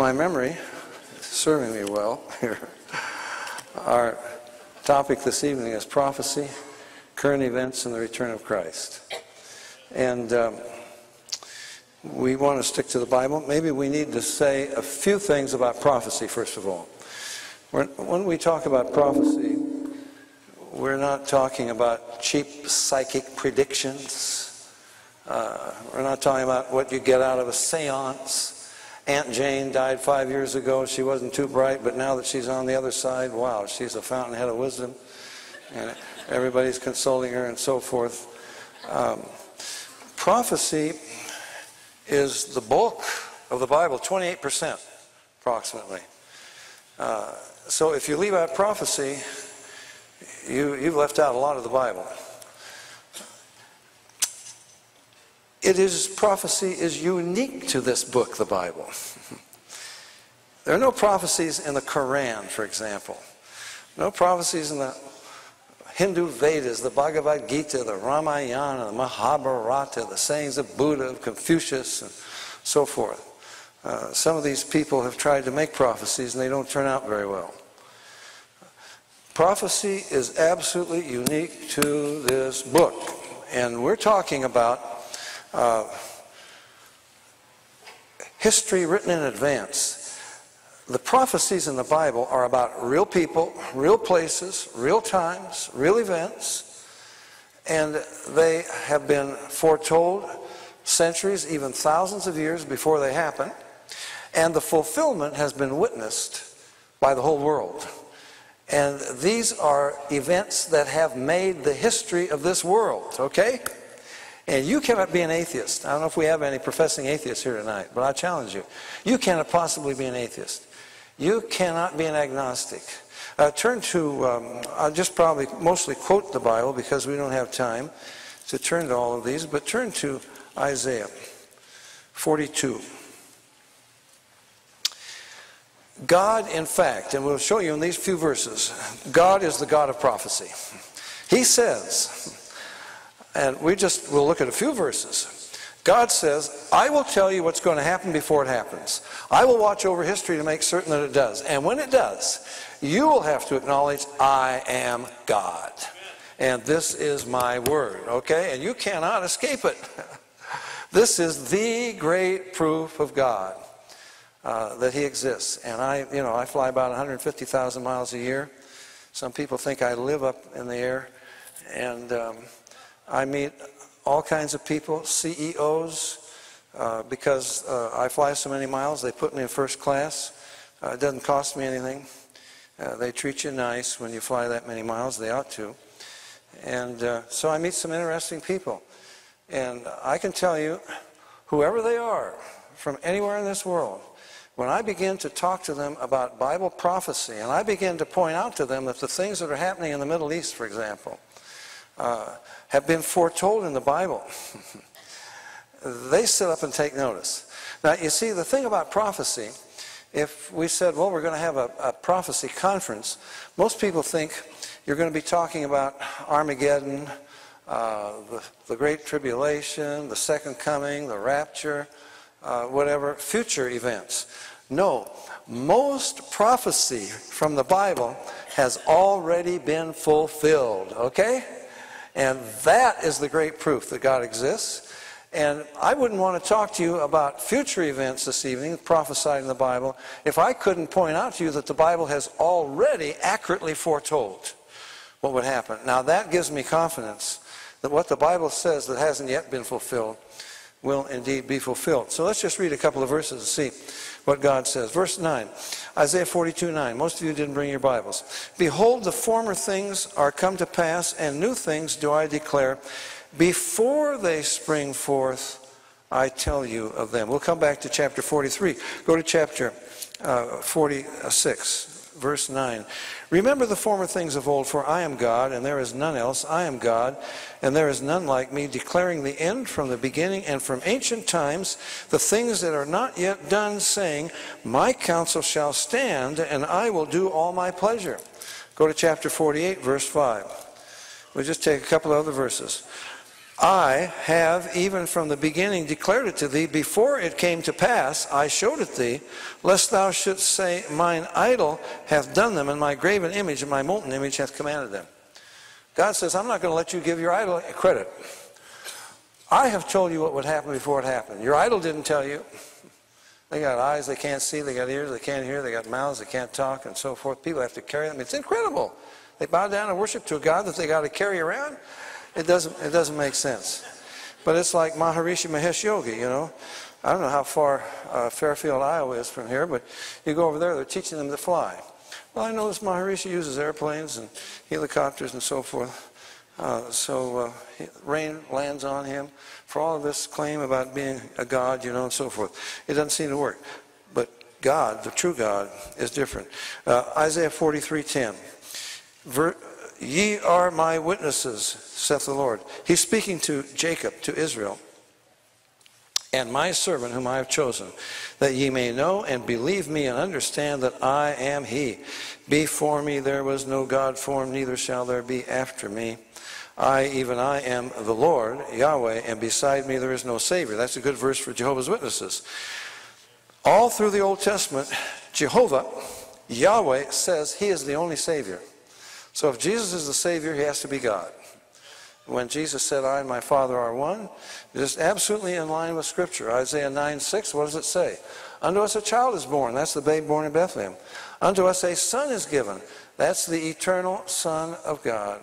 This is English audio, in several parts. my memory, serving me well here. Our topic this evening is prophecy, current events, and the return of Christ. And we want to stick to the Bible. Maybe we need to say a few things about prophecy, first of all. When we talk about prophecy, we're not talking about cheap psychic predictions. We're not talking about what you get out of a seance. Aunt Jane died 5 years ago. She wasn't too bright, but now that she's on the other side, wow, she's a fountainhead of wisdom. And everybody's consoling her and so forth. Prophecy is the bulk of the Bible, 28% approximately. So if you leave out prophecy, you've left out a lot of the Bible. Prophecy is unique to this book, the Bible. There are no prophecies in the Quran, for example. No prophecies in the Hindu Vedas, the Bhagavad Gita, the Ramayana, the Mahabharata, the sayings of Buddha, of Confucius, and so forth. Some of these people have tried to make prophecies and they don't turn out very well. Prophecy is absolutely unique to this book. And we're talking about history written in advance. The prophecies in the Bible are about real people, real places, real times, real events, and they have been foretold centuries, even thousands of years before they happen, and the fulfillment has been witnessed by the whole world. And these are events that have made the history of this world, okay? And you cannot be an atheist. I don't know if we have any professing atheists here tonight, but I challenge you. You cannot possibly be an atheist. You cannot be an agnostic. Turn to, I'll just probably mostly quote the Bible because we don't have time to turn to all of these, but turn to Isaiah 42. God, in fact, and we'll show you in these few verses, God is the God of prophecy. He says, and we'll look at a few verses. God says, I will tell you what's going to happen before it happens. I will watch over history to make certain that it does. And when it does, you will have to acknowledge, I am God. And this is my word, okay? And you cannot escape it. This is the great proof of God that he exists. And I fly about 150,000 miles a year. Some people think I live up in the air. And I meet all kinds of people, CEOs, because I fly so many miles, they put me in first class. It doesn't cost me anything. They treat you nice when you fly that many miles, they ought to. And so I meet some interesting people. And I can tell you, whoever they are, from anywhere in this world, when I begin to talk to them about Bible prophecy, and I begin to point out to them that the things that are happening in the Middle East, for example, have been foretold in the Bible. They sit up and take notice. Now, you see, the thing about prophecy, if we said, well, we're going to have a prophecy conference, most people think you're going to be talking about Armageddon, the Great Tribulation, the Second Coming, the Rapture, whatever, future events. No, most prophecy from the Bible has already been fulfilled, okay? And that is the great proof that God exists. And I wouldn't want to talk to you about future events this evening, prophesied in the Bible, if I couldn't point out to you that the Bible has already accurately foretold what would happen. Now that gives me confidence that what the Bible says that hasn't yet been fulfilled will indeed be fulfilled. So let's just read a couple of verses and see what God says. Verse 9, Isaiah 42, 9. Most of you didn't bring your Bibles. Behold, the former things are come to pass, and new things do I declare. Before they spring forth, I tell you of them. We'll come back to chapter 43. Go to chapter 46, verse 9. Remember the former things of old, for I am God, and there is none else. I am God, and there is none like me, declaring the end from the beginning and from ancient times, the things that are not yet done, saying, my counsel shall stand, and I will do all my pleasure. Go to chapter 48, verse 5. We'll just take a couple of other verses. I have even from the beginning declared it to thee. Before it came to pass, I showed it thee, lest thou shouldst say, mine idol hath done them, and my graven image and my molten image hath commanded them. God says, I'm not going to let you give your idol credit. I have told you what would happen before it happened. Your idol didn't tell you. They got eyes they can't see, they got ears they can't hear, they got mouths they can't talk, and so forth. People have to carry them. It's incredible. They bow down and worship to a God that they got to carry around. It doesn't make sense. But it's like Maharishi Mahesh Yogi, you know. I don't know how far Fairfield, Iowa is from here, but you go over there, they're teaching them to fly. Well, I know this Maharishi uses airplanes and helicopters and so forth. Rain lands on him for all of this claim about being a god, you know, and so forth. It doesn't seem to work. But God, the true God, is different. Isaiah 43:10. Ye are my witnesses, saith the Lord. He's speaking to Jacob, to Israel, and my servant whom I have chosen, that ye may know and believe me and understand that I am he. Before me there was no God formed, neither shall there be after me. I, even I, am the Lord, Yahweh, and beside me there is no Savior. That's a good verse for Jehovah's Witnesses. All through the Old Testament, Jehovah, Yahweh, says he is the only Savior. So if Jesus is the Savior, he has to be God. When Jesus said, I and my Father are one, just absolutely in line with Scripture. Isaiah 9:6, what does it say? Unto us a child is born. That's the babe born in Bethlehem. Unto us a son is given. That's the eternal Son of God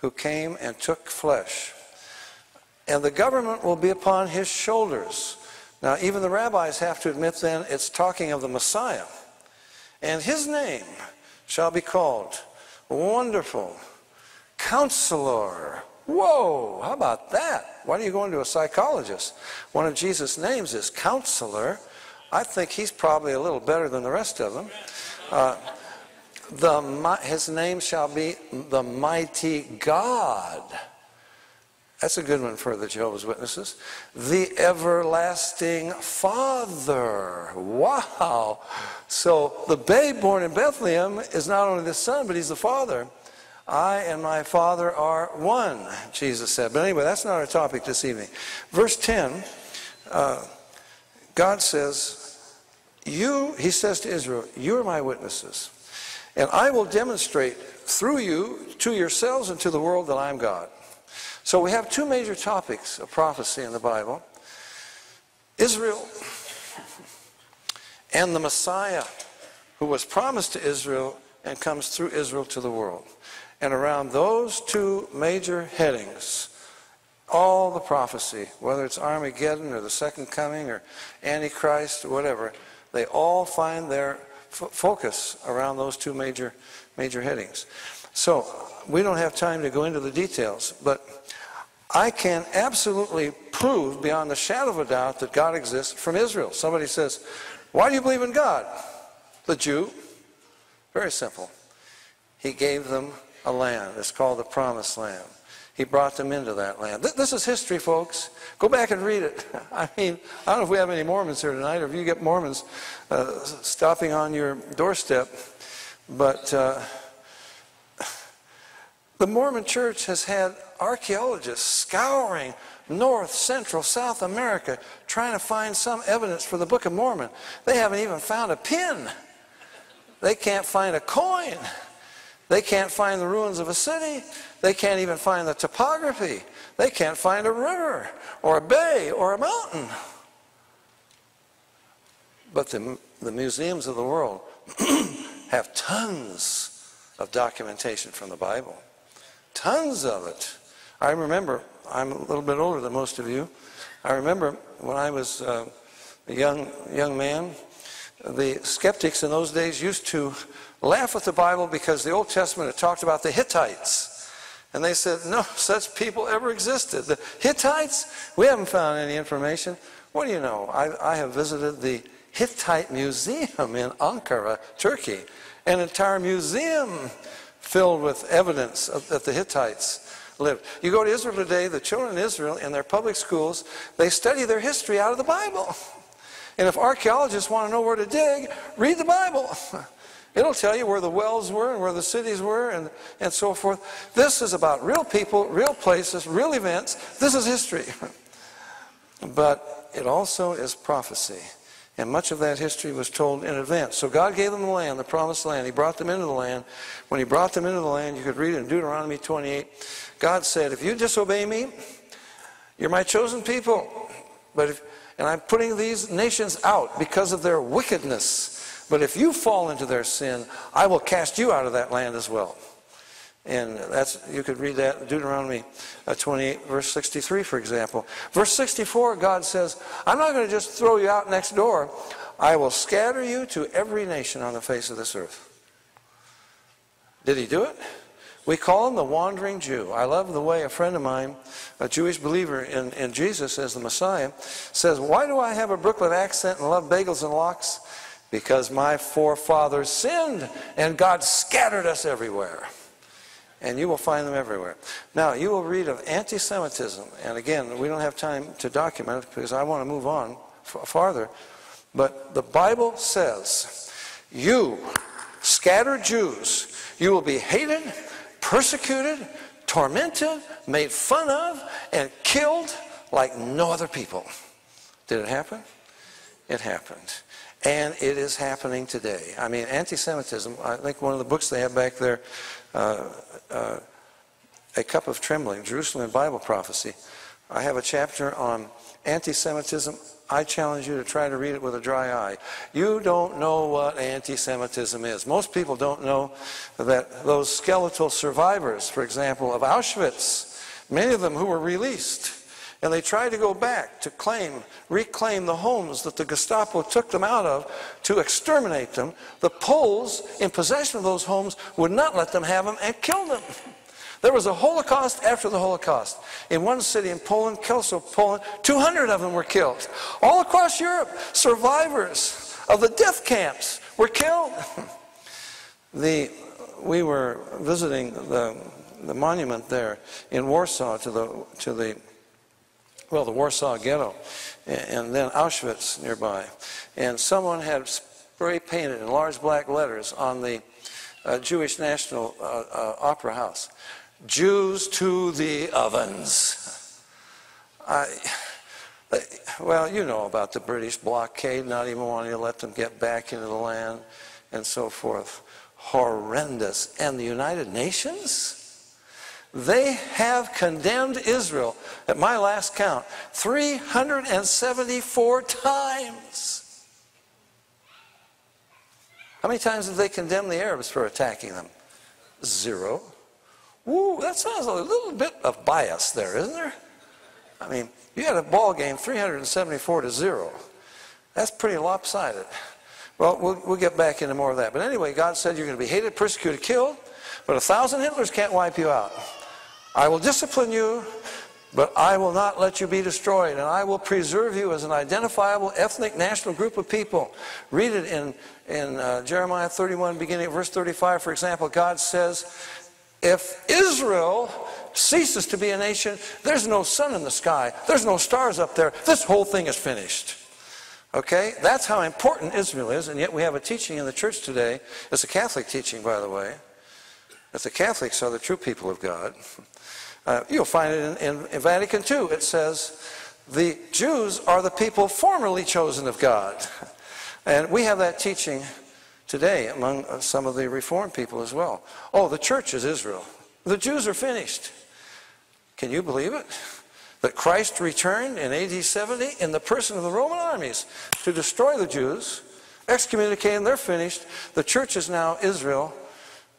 who came and took flesh. And the government will be upon his shoulders. Now, even the rabbis have to admit then it's talking of the Messiah. And his name shall be called Wonderful Counselor. Whoa, how about that? Why are you going to a psychologist? One of Jesus' names is Counselor. I think he's probably a little better than the rest of them. His name shall be the Mighty God. That's a good one for the Jehovah's Witnesses. The Everlasting Father. Wow. So the babe born in Bethlehem is not only the Son, but he's the Father. I and my Father are one, Jesus said. But anyway, that's not our topic this evening. Verse 10, God says, he says to Israel, you are my witnesses. And I will demonstrate through you to yourselves and to the world that I am God. So we have two major topics of prophecy in the Bible. Israel and the Messiah who was promised to Israel and comes through Israel to the world. And around those two major headings, all the prophecy, whether it's Armageddon or the Second Coming or Antichrist or whatever, they all find their focus around those two major headings. So we don't have time to go into the details, but I can absolutely prove beyond the shadow of a doubt that God exists from Israel. Somebody says, why do you believe in God? The Jew. Very simple. He gave them a land. It's called the Promised Land. He brought them into that land. This is history, folks. Go back and read it. I mean, I don't know if we have any Mormons here tonight, or if you get Mormons stopping on your doorstep, but the Mormon Church has had archaeologists scouring North, Central, South America trying to find some evidence for the Book of Mormon. They haven't even found a pin. They can't find a coin. They can't find the ruins of a city. They can't even find the topography. They can't find a river or a bay or a mountain. But the museums of the world have tons of documentation from the Bible. Tons of it. I remember, I'm a little bit older than most of you. I remember when I was a young man, the skeptics in those days used to laugh at the Bible because the Old Testament had talked about the Hittites. And they said, no such people ever existed. The Hittites? We haven't found any information. What do you know? I have visited the Hittite Museum in Ankara, Turkey. An entire museum filled with evidence that the Hittites lived. You go to Israel today, the children in Israel, in their public schools, they study their history out of the Bible. And if archaeologists want to know where to dig, read the Bible. It'll tell you where the wells were and where the cities were and so forth. This is about real people, real places, real events. This is history. But it also is prophecy. And much of that history was told in advance. So God gave them the land, the promised land. He brought them into the land. When he brought them into the land, you could read in Deuteronomy 28, God said, if you disobey me, you're my chosen people. And I'm putting these nations out because of their wickedness. But if you fall into their sin, I will cast you out of that land as well. And you could read that in Deuteronomy 28, verse 63, for example. Verse 64, God says, I'm not going to just throw you out next door. I will scatter you to every nation on the face of this earth. Did he do it? We call him the wandering Jew. I love the way a friend of mine, a Jewish believer in Jesus as the Messiah, says, why do I have a Brooklyn accent and love bagels and lox? Because my forefathers sinned and God scattered us everywhere. And you will find them everywhere. Now, you will read of anti-Semitism. And again, we don't have time to document it because I want to move on farther. But the Bible says, you scattered Jews, you will be hated, persecuted, tormented, made fun of, and killed like no other people. Did it happen? It happened. And it is happening today. I mean, anti-Semitism, I think one of the books they have back there, A Cup of Trembling, Jerusalem Bible Prophecy. I have a chapter on anti-Semitism. I challenge you to try to read it with a dry eye. You don't know what anti-Semitism is. Most people don't know that those skeletal survivors, for example, of Auschwitz, many of them who were released, and they tried to go back to reclaim the homes that the Gestapo took them out of to exterminate them. The Poles in possession of those homes would not let them have them and killed them. There was a Holocaust after the Holocaust. In one city in Poland, Kelso, Poland, 200 of them were killed. All across Europe, survivors of the death camps were killed. We were visiting the monument there in Warsaw to the Warsaw Ghetto, and then Auschwitz nearby. And someone had spray painted in large black letters on the Jewish National Opera House, Jews to the ovens. Well, you know about the British blockade, not even wanting to let them get back into the land and so forth. Horrendous. And the United Nations? They have condemned Israel, at my last count, 374 times. How many times did they condemn the Arabs for attacking them? Zero. Woo, that sounds a little bit of bias there, isn't there? I mean, you had a ball game 374-0. That's pretty lopsided. Well, we'll get back into more of that. But anyway, God said you're going to be hated, persecuted, killed, but 1,000 Hitlers can't wipe you out. I will discipline you, but I will not let you be destroyed, and I will preserve you as an identifiable ethnic national group of people. Read it in Jeremiah 31, beginning at verse 35, for example. God says, if Israel ceases to be a nation, there's no sun in the sky, there's no stars up there, this whole thing is finished. Okay? That's how important Israel is, and yet we have a teaching in the church today. It's a Catholic teaching, by the way, that the Catholics are the true people of God. You'll find it in Vatican II. It says, the Jews are the people formerly chosen of God. And we have that teaching today among some of the Reformed people as well. Oh, the church is Israel. The Jews are finished. Can you believe it? That Christ returned in AD 70 in the person of the Roman armies to destroy the Jews, excommunicate them, they're finished. The church is now Israel.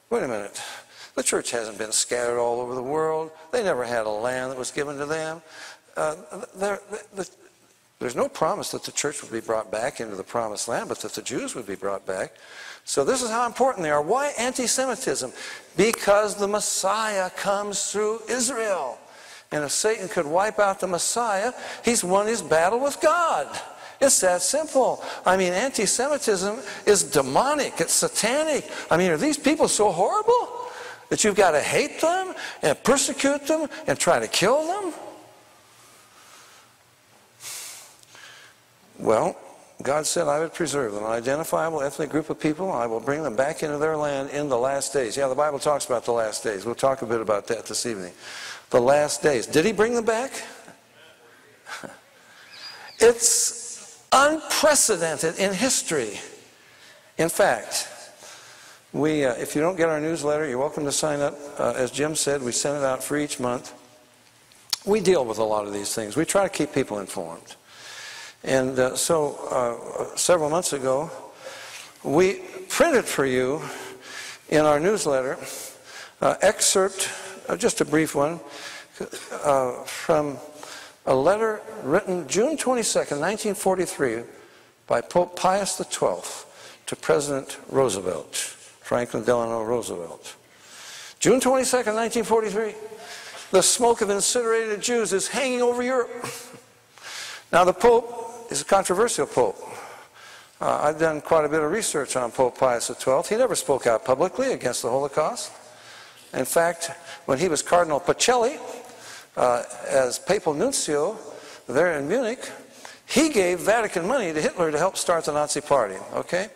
Wait a minute. The church hasn't been scattered all over the world. They never had a land that was given to them. There's no promise that the church would be brought back into the promised land, but that the Jews would be brought back. So this is how important they are. Why anti-Semitism? Because the Messiah comes through Israel. And if Satan could wipe out the Messiah, he's won his battle with God. It's that simple. I mean, anti-Semitism is demonic. It's satanic. I mean, are these people so horrible that you've got to hate them and persecute them and try to kill them? Well, God said, I would preserve an identifiable ethnic group of people. I will bring them back into their land in the last days. Yeah, the Bible talks about the last days. We'll talk a bit about that this evening. The last days. Did he bring them back? It's unprecedented in history. In fact, we, if you don't get our newsletter, you're welcome to sign up. As Jim said, we send it out for each month. We deal with a lot of these things. We try to keep people informed. And so several months ago, we printed for you in our newsletter excerpt, just a brief one, from a letter written June 22nd, 1943 by Pope Pius XII to President Roosevelt, Franklin Delano Roosevelt. June 22nd, 1943, the smoke of incinerated Jews is hanging over Europe. Now the Pope is a controversial pope. I've done quite a bit of research on Pope Pius XII. He never spoke out publicly against the Holocaust. In fact, when he was Cardinal Pacelli, as papal nuncio there in Munich, he gave Vatican money to Hitler to help start the Nazi Party, okay?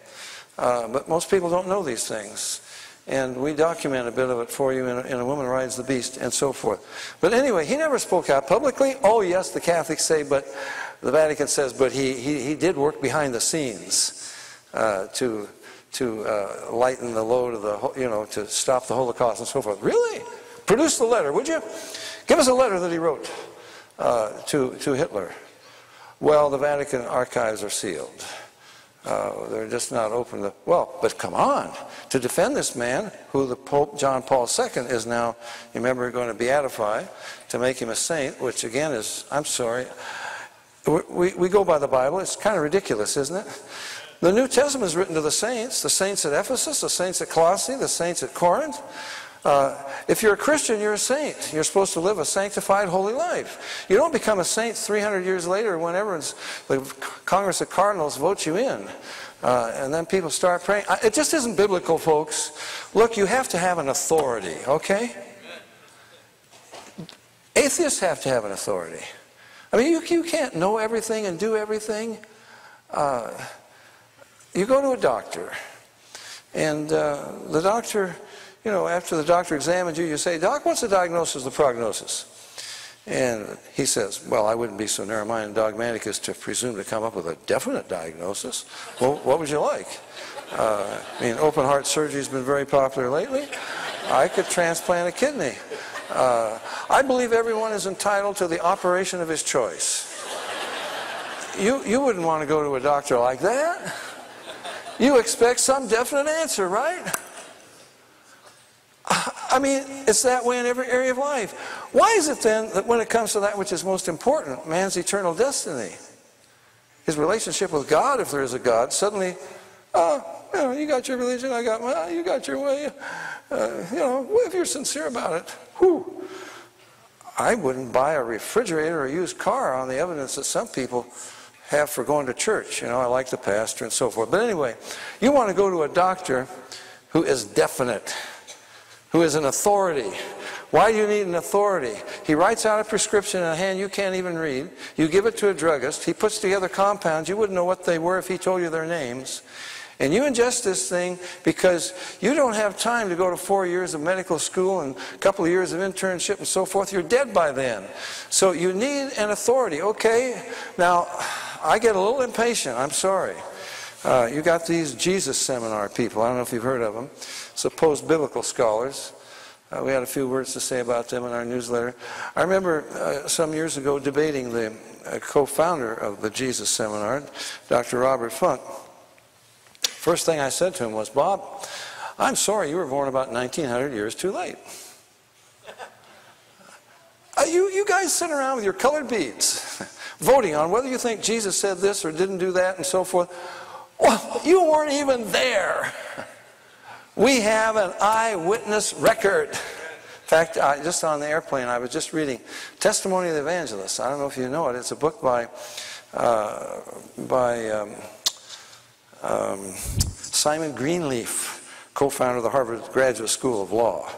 But most people don't know these things. And we document a bit of it for you in A Woman Rides the Beast and so forth. But anyway, he never spoke out publicly. Oh yes, the Catholics say, but the Vatican says, but he did work behind the scenes to lighten the load of the, you know, to stop the Holocaust and so forth. Really? Produce the letter, would you? Give us a letter that he wrote to Hitler. Well, the Vatican archives are sealed. They're just not open to, well, but come on, to defend this man, who the Pope John Paul II is now, you remember, going to beatify, to make him a saint, which again is, I'm sorry, we go by the Bible. It's kind of ridiculous, isn't it? The New Testament is written to the saints at Ephesus, the saints at Colossae, the saints at Corinth. If you're a Christian, you're a saint. You're supposed to live a sanctified, holy life. You don't become a saint 300 years later whenever the Congress of Cardinals votes you in. And then people start praying. It just isn't biblical, folks. Look, you have to have an authority, okay? Atheists have to have an authority. I mean, you can't know everything and do everything. You go to a doctor, and the doctor... You know, after the doctor examines you, you say, Doc, what's the diagnosis, the prognosis? And he says, well, I wouldn't be so narrow-minded and dogmatic as to presume to come up with a definite diagnosis. Well, what would you like? I mean, open-heart surgery has been very popular lately. I could transplant a kidney. I believe everyone is entitled to the operation of his choice. You wouldn't want to go to a doctor like that. You expect some definite answer, right? I mean, it's that way in every area of life. Why is it then that when it comes to that which is most important, man's eternal destiny, his relationship with God, if there is a God, suddenly, you got your religion, I got my, you got your way. You know, if you're sincere about it, whew, I wouldn't buy a refrigerator or a used car on the evidence that some people have for going to church. You know, I like the pastor and so forth. But anyway, you want to go to a doctor who is definite, who is an authority. Why do you need an authority? He writes out a prescription in a hand you can't even read. You give it to a druggist. He puts together compounds. You wouldn't know what they were if he told you their names. And you ingest this thing because you don't have time to go to 4 years of medical school and a couple of years of internship and so forth. You're dead by then. So you need an authority. Okay, now I get a little impatient. I'm sorry. You got these Jesus seminar people. I don't know if you've heard of them. Supposed biblical scholars. We had a few words to say about them in our newsletter. I remember some years ago debating the co-founder of the Jesus seminar, Dr. Robert Funk. First thing I said to him was, Bob, I'm sorry you were born about 1900 years too late. You guys sit around with your colored beads, voting on whether you think Jesus said this or didn't do that and so forth. Well, you weren't even there. We have an eyewitness record. In fact, just on the airplane, I was just reading Testimony of the Evangelist. I don't know if you know it. It's a book by Simon Greenleaf, co-founder of the Harvard Graduate School of Law,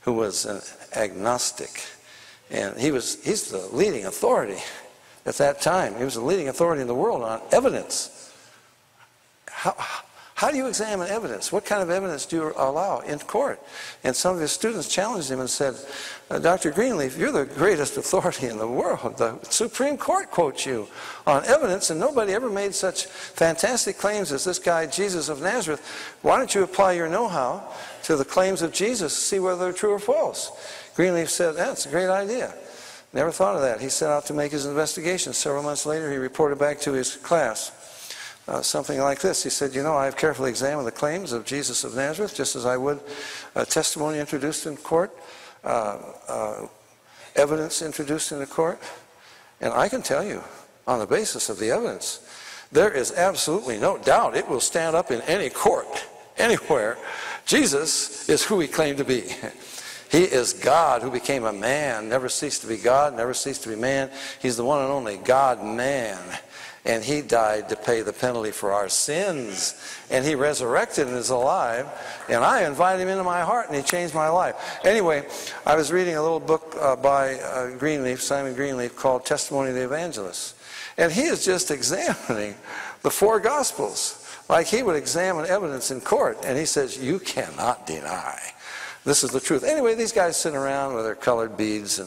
who was an agnostic. And he's the leading authority at that time. He was the leading authority in the world on evidence. How do you examine evidence? What kind of evidence do you allow in court? And some of his students challenged him and said, Dr. Greenleaf, you're the greatest authority in the world. The Supreme Court quotes you on evidence, and nobody ever made such fantastic claims as this guy, Jesus of Nazareth. Why don't you apply your know-how to the claims of Jesus to see whether they're true or false? Greenleaf said, that's a great idea. Never thought of that. He set out to make his investigation. Several months later, he reported back to his class. Something like this. He said, you know, I've carefully examined the claims of Jesus of Nazareth, just as I would testimony introduced in court, evidence introduced in the court. And I can tell you, on the basis of the evidence, there is absolutely no doubt it will stand up in any court, anywhere. Jesus is who he claimed to be. He is God who became a man, never ceased to be God, never ceased to be man. He's the one and only God-man. And he died to pay the penalty for our sins. And he resurrected and is alive. And I invited him into my heart, and he changed my life. Anyway, I was reading a little book by Greenleaf, Simon Greenleaf, called Testimony of the Evangelists. And he is just examining the four Gospels. Like he would examine evidence in court. And he says, you cannot deny. This is the truth. Anyway, these guys sit around with their colored beads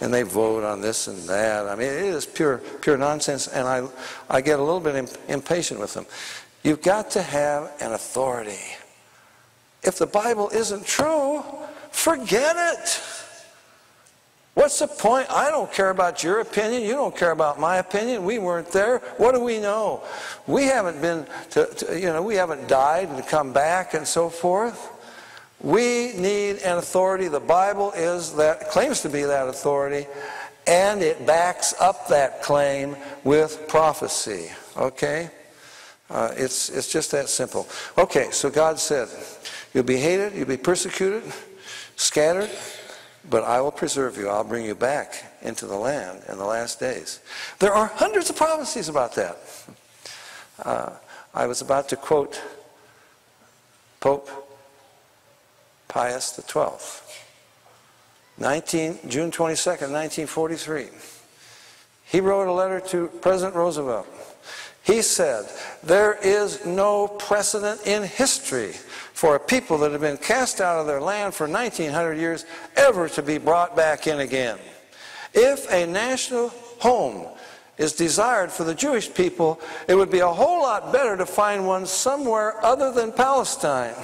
and they vote on this and that. I mean, it is pure nonsense, and I get a little bit impatient with them. You've got to have an authority. If the Bible isn't true, forget it. What's the point? I don't care about your opinion. You don't care about my opinion. We weren't there. What do we know? We haven't been to you know, we haven't died and come back and so forth. We need an authority. The Bible is that, claims to be that authority, and it backs up that claim with prophecy. Okay? It's just that simple. Okay, so God said, you'll be hated, you'll be persecuted, scattered, but I will preserve you. I'll bring you back into the land in the last days. There are hundreds of prophecies about that. I was about to quote Pope Pius XII, June 22nd, 1943. He wrote a letter to President Roosevelt. He said, there is no precedent in history for a people that have been cast out of their land for 1,900 years ever to be brought back in again. If a national home is desired for the Jewish people, it would be a whole lot better to find one somewhere other than Palestine.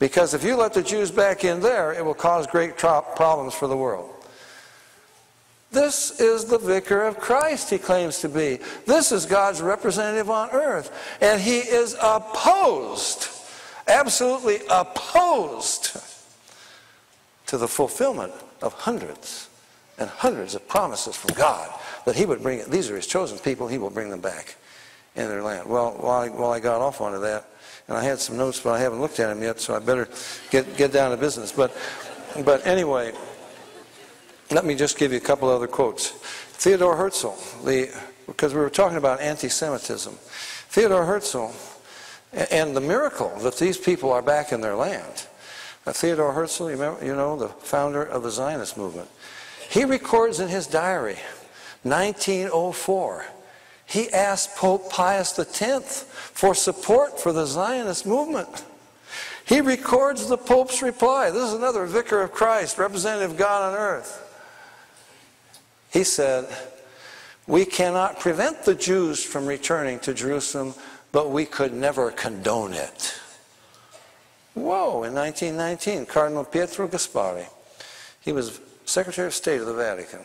Because if you let the Jews back in there, it will cause great problems for the world. This is the vicar of Christ he claims to be. This is God's representative on earth. And he is opposed, absolutely opposed, to the fulfillment of hundreds and hundreds of promises from God that he would bring it. These are his chosen people. He will bring them back in their land. Well, while I got off onto that, and I had some notes, but I haven't looked at them yet, so I better get down to business. But anyway, let me just give you a couple other quotes. Theodor Herzl, because we were talking about anti-Semitism. Theodor Herzl, and the miracle that these people are back in their land. Now, Theodor Herzl, you know, the founder of the Zionist movement. He records in his diary, 1904, he asked Pope Pius X for support for the Zionist movement. He records the Pope's reply. This is another vicar of Christ, representative of God on earth. He said, we cannot prevent the Jews from returning to Jerusalem, but we could never condone it. Whoa, in 1919, Cardinal Pietro Gasparri, he was Secretary of State of the Vatican.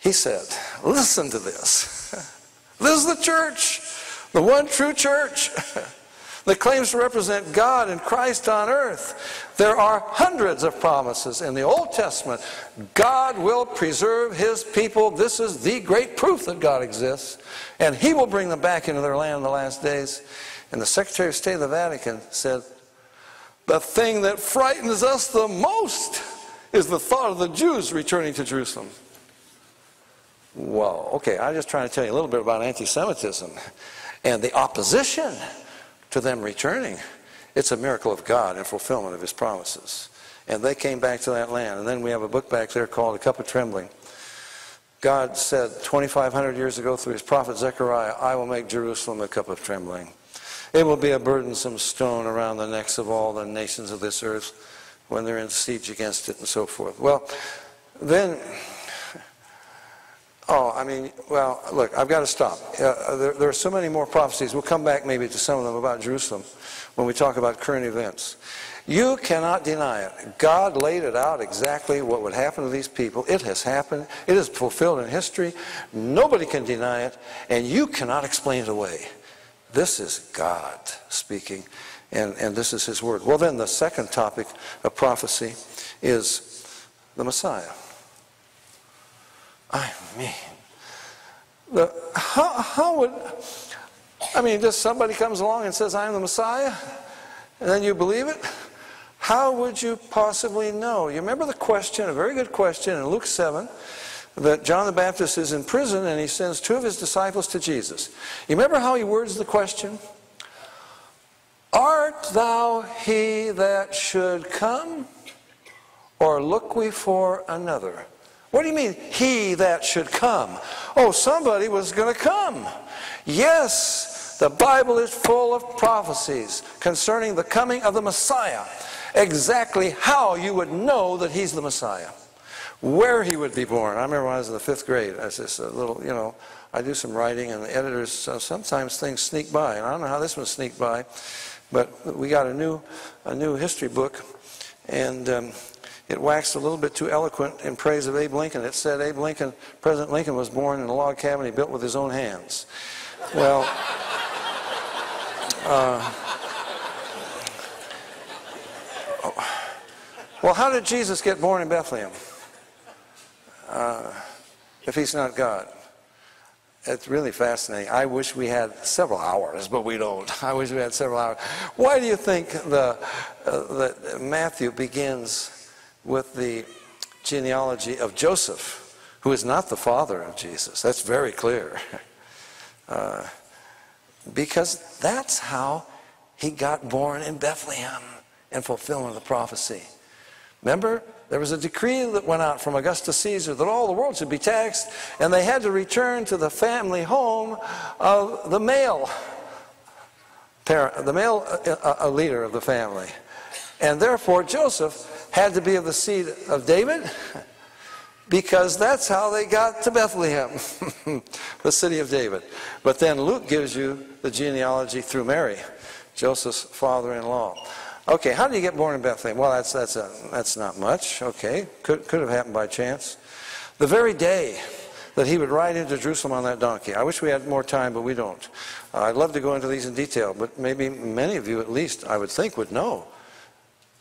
He said, listen to this. This is the church, the one true church that claims to represent God and Christ on earth. There are hundreds of promises in the Old Testament. God will preserve his people. This is the great proof that God exists. And he will bring them back into their land in the last days. And the Secretary of State of the Vatican said, the thing that frightens us the most is the thought of the Jews returning to Jerusalem. Whoa, okay, I'm just trying to tell you a little bit about anti-Semitism and the opposition to them returning. It's a miracle of God and fulfillment of his promises. And they came back to that land. And then we have a book back there called A Cup of Trembling. God said 2,500 years ago through his prophet Zechariah, I will make Jerusalem a cup of trembling. It will be a burdensome stone around the necks of all the nations of this earth when they're in siege against it and so forth. Well, then, look, I've got to stop. There are so many more prophecies. We'll come back maybe to some of them about Jerusalem when we talk about current events. You cannot deny it. God laid it out exactly what would happen to these people. It has happened. It is fulfilled in history. Nobody can deny it, and you cannot explain it away. This is God speaking, and this is his word. Well, then the second topic of prophecy is the Messiah. I mean, just somebody comes along and says, I am the Messiah, and then you believe it? How would you possibly know? You remember the question, a very good question in Luke 7, that John the Baptist is in prison and he sends two of his disciples to Jesus. You remember how he words the question? Art thou he that should come, or look we for another? What do you mean, he that should come? Oh, somebody was going to come. Yes, the Bible is full of prophecies concerning the coming of the Messiah. Exactly how you would know that he's the Messiah. Where he would be born. I remember when I was in the 5th grade, I was just a little, I do some writing, and the editors, sometimes things sneak by, and I don't know how this one sneaked by, but we got a new history book, and it waxed a little bit too eloquent in praise of Abe Lincoln. It said Abe Lincoln, President Lincoln, was born in a log cabin he built with his own hands. Well, how did Jesus get born in Bethlehem? If he's not God. It's really fascinating. I wish we had several hours, but we don't. I wish we had several hours. Why do you think that Matthew begins with the genealogy of Joseph, who is not the father of Jesus? That's very clear. Because that's how he got born in Bethlehem in fulfillment of the prophecy. Remember? There was a decree that went out from Augustus Caesar that all the world should be taxed, and they had to return to the family home of the male parent, the male leader of the family. And therefore, Joseph had to be of the seed of David, because that's how they got to Bethlehem, the city of David. But then Luke gives you the genealogy through Mary, Joseph's father-in-law. Okay, how do you get born in Bethlehem? Well, that's not much. Okay, could have happened by chance. The very day that he would ride into Jerusalem on that donkey. I wish we had more time, but we don't. I'd love to go into these in detail, but maybe many of you at least, I would think, would know.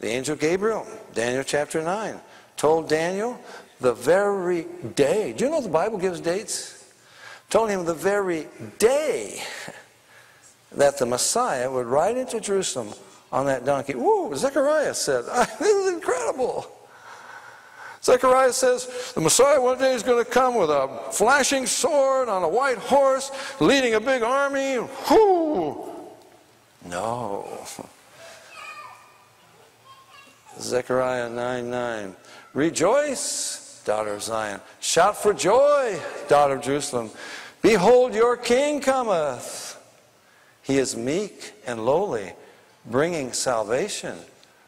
The angel Gabriel, Daniel chapter 9, told Daniel the very day. Do you know the Bible gives dates? Told him the very day that the Messiah would ride into Jerusalem on that donkey. Woo, Zechariah said, this is incredible. Zechariah says, the Messiah one day is going to come with a flashing sword on a white horse, leading a big army. Whoo! No. Zechariah 9:9. Rejoice, daughter of Zion. Shout for joy, daughter of Jerusalem. Behold, your king cometh. He is meek and lowly, bringing salvation,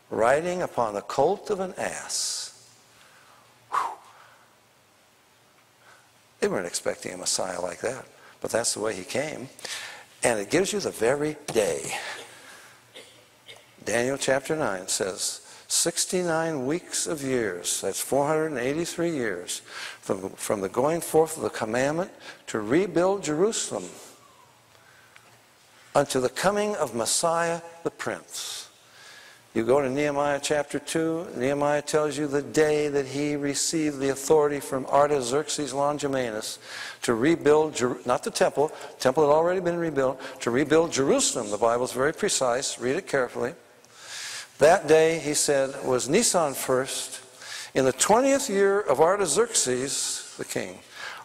riding upon the colt of an ass. Whew. They weren't expecting a Messiah like that, but that's the way he came. And it gives you the very day. Daniel chapter 9 says, 69 weeks of years, that's 483 years, from the going forth of the commandment to rebuild Jerusalem, unto the coming of Messiah the Prince. You go to Nehemiah chapter 2, Nehemiah tells you the day that he received the authority from Artaxerxes Longimanus to rebuild, not the temple, the temple had already been rebuilt, to rebuild Jerusalem. The Bible's very precise, read it carefully. That day, he said, was Nisan 1st, in the 20th year of Artaxerxes the king.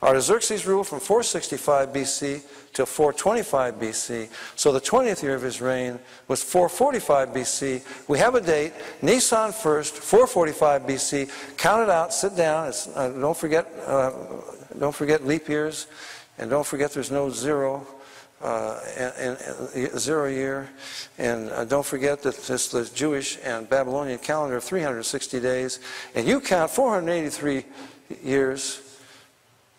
Artaxerxes ruled from 465 B.C. to 425 B.C. So the 20th year of his reign was 445 B.C. We have a date, Nisan 1st, 445 B.C. Count it out, sit down. It's, don't forget leap years, and don't forget there's no zero. And 0 year, and don't forget that it's the Jewish and Babylonian calendar of 360 days, and you count 483 years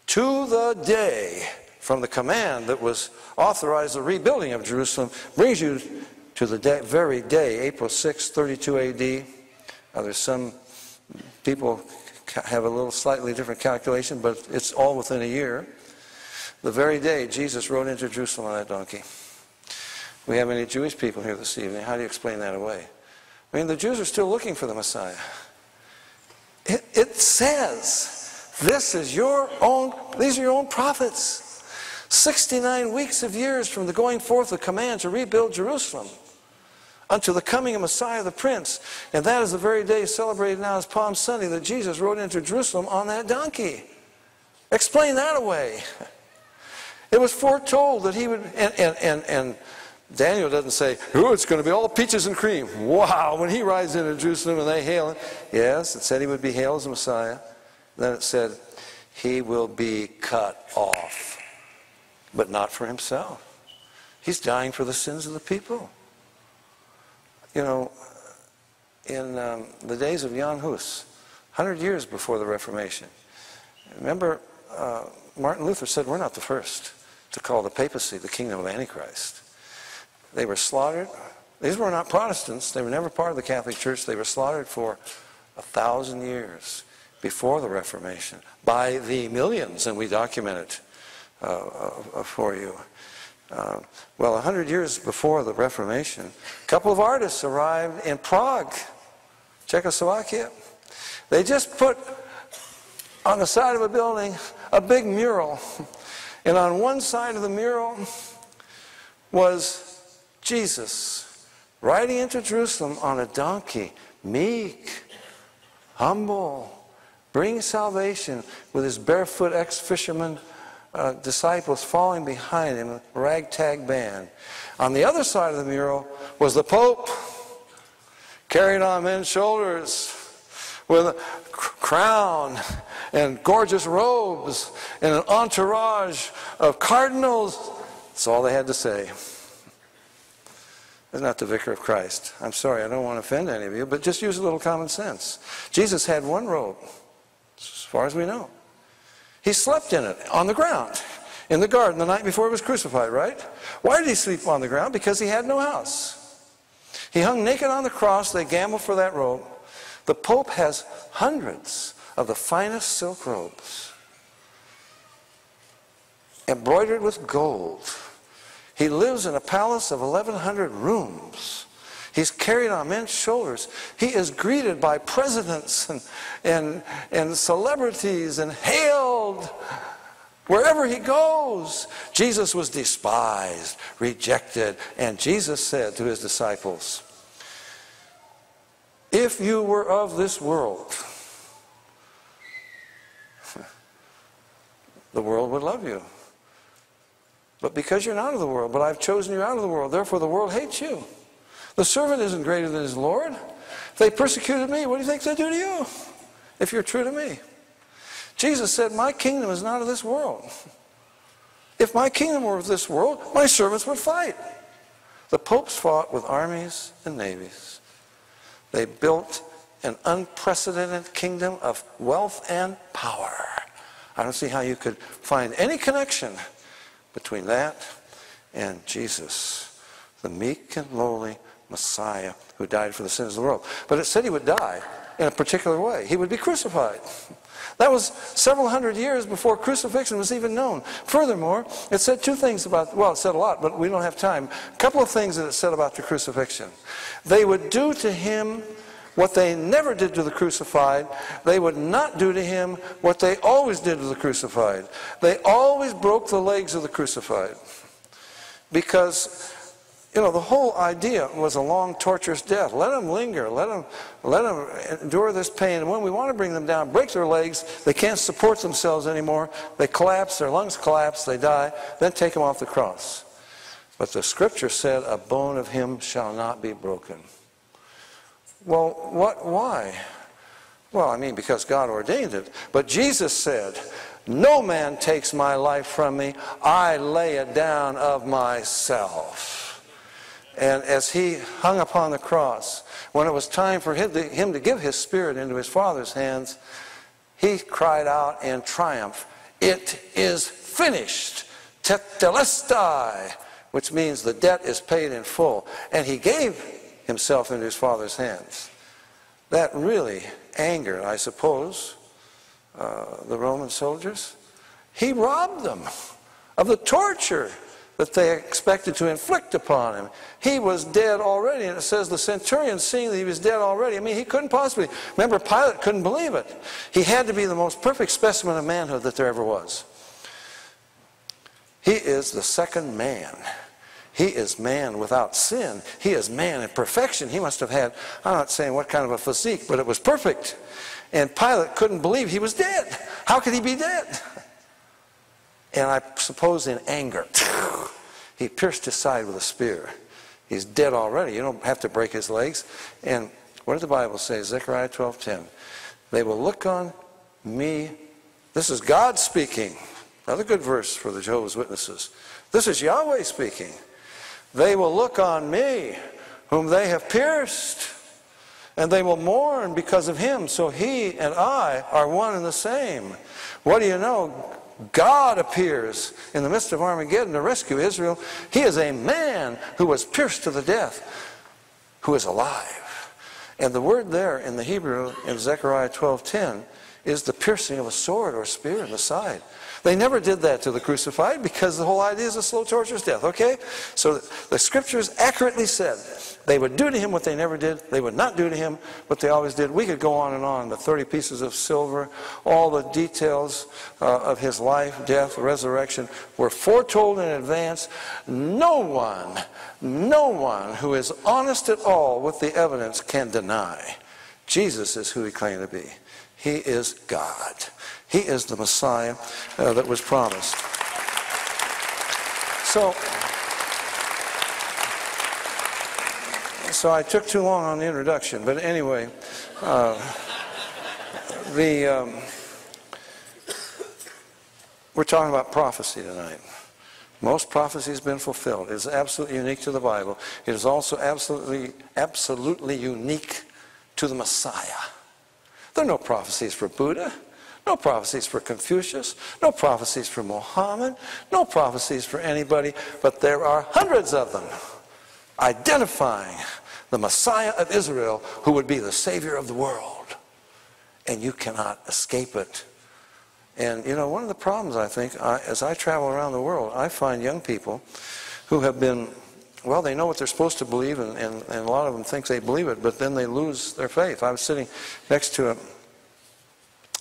to the day from the command that was authorized the rebuilding of Jerusalem, brings you to the day, very day, April 6, 32 A.D. There's some people have a little slightly different calculation, but it's all within a year. The very day Jesus rode into Jerusalem on that donkey. We have any Jewish people here this evening. How do you explain that away? I mean, the Jews are still looking for the Messiah. It says, this is your own, these are your own prophets. 69 weeks of years from the going forth of command to rebuild Jerusalem unto the coming of Messiah the Prince. And that is the very day celebrated now as Palm Sunday, that Jesus rode into Jerusalem on that donkey. Explain that away. It was foretold that he would, and Daniel doesn't say, ooh, it's going to be all peaches and cream. Wow, when he rides into Jerusalem and they hail him. Yes, it said he would be hailed as the Messiah. Then it said, he will be cut off, but not for himself. He's dying for the sins of the people. You know, in the days of Jan Hus, 100 years before the Reformation, remember Martin Luther said, we're not the first to call the papacy the kingdom of Antichrist. They were slaughtered. These were not Protestants. They were never part of the Catholic Church. They were slaughtered for 1,000 years before the Reformation by the millions, and we document it for you. Well, 100 years before the Reformation, a couple of artists arrived in Prague, Czechoslovakia. They just put on the side of a building a big mural, and on one side of the mural was Jesus riding into Jerusalem on a donkey, meek, humble, bringing salvation, with his barefoot ex-fisherman disciples following behind him, a ragtag band. On the other side of the mural was the Pope, carried on men's shoulders with a crown and gorgeous robes and an entourage of cardinals. That's all they had to say. That's not the vicar of Christ. I'm sorry, I don't want to offend any of you, but just use a little common sense. Jesus had one robe, as far as we know. He slept in it, on the ground, in the garden the night before he was crucified, right? Why did he sleep on the ground? Because he had no house. He hung naked on the cross. They gambled for that robe. The Pope has hundreds of the finest silk robes, embroidered with gold. He lives in a palace of 1,100 rooms. He's carried on men's shoulders. He is greeted by presidents and celebrities and hailed wherever he goes. Jesus was despised, rejected, and Jesus said to his disciples, if you were of this world, the world would love you. But because you're not of the world, but I've chosen you out of the world, therefore the world hates you. The servant isn't greater than his Lord. If they persecuted me, what do you think they'll do to you if you're true to me? Jesus said, my kingdom is not of this world. If my kingdom were of this world, my servants would fight. The popes fought with armies and navies. They built an unprecedented kingdom of wealth and power. I don't see how you could find any connection between that and Jesus, the meek and lowly Messiah who died for the sins of the world. But it said he would die in a particular way. He would be crucified. That was several hundred years before crucifixion was even known. Furthermore, it said two things about, well, it said a lot, but we don't have time. A couple of things that it said about the crucifixion. They would do to him what they never did to the crucified. They would not do to him what they always did to the crucified. They always broke the legs of the crucified. Because You know, the whole idea was a long, torturous death. Let them linger. Let them endure this pain. And when we want to bring them down, break their legs, they can't support themselves anymore. They collapse, their lungs collapse, they die. Then take them off the cross. But the Scripture said, a bone of him shall not be broken. Well, what? Why? Well, I mean, because God ordained it. But Jesus said, no man takes my life from me. I lay it down of myself. And as he hung upon the cross, when it was time for him to give his spirit into his Father's hands, he cried out in triumph, it is finished, tetelestai, which means the debt is paid in full. And he gave himself into his Father's hands. That really angered, I suppose, the Roman soldiers. He robbed them of the torture that they expected to inflict upon him. He was dead already, and it says the centurion, seeing that he was dead already, I mean, he couldn't possibly. Remember, Pilate couldn't believe it. He had to be the most perfect specimen of manhood that there ever was. He is the second man. He is man without sin. He is man in perfection. He must have had, I'm not saying what kind of a physique, but it was perfect. And Pilate couldn't believe he was dead. How could he be dead? And I suppose in anger, he pierced his side with a spear. He's dead already. You don't have to break his legs. And what did the Bible say? Zechariah 12:10. They will look on me. This is God speaking. Another good verse for the Jehovah's Witnesses. This is Yahweh speaking. They will look on me, whom they have pierced, and they will mourn because of him. So he and I are one and the same. What do you know? God appears in the midst of Armageddon to rescue Israel. He is a man who was pierced to the death, who is alive. And the word there in the Hebrew in Zechariah 12:10 is the piercing of a sword or spear in the side. They never did that to the crucified because the whole idea is a slow, torturous death, okay? So the Scriptures accurately said they would do to him what they never did. They would not do to him what they always did. We could go on and on, the 30 pieces of silver, all the details of his life, death, resurrection were foretold in advance. No one who is honest at all with the evidence can deny Jesus is who he claimed to be. He is God. He is the Messiah that was promised. So I took too long on the introduction, but anyway, we're talking about prophecy tonight. Most prophecy has been fulfilled. It is absolutely unique to the Bible. It is also absolutely unique to the Messiah. There are no prophecies for Buddha, no prophecies for Confucius, no prophecies for Mohammed, no prophecies for anybody, but there are hundreds of them identifying the Messiah of Israel who would be the Savior of the world. And you cannot escape it. And you know, one of the problems I think, as I travel around the world, I find young people who have been, well, they know what they're supposed to believe, and a lot of them think they believe it, but then they lose their faith. I was sitting next to a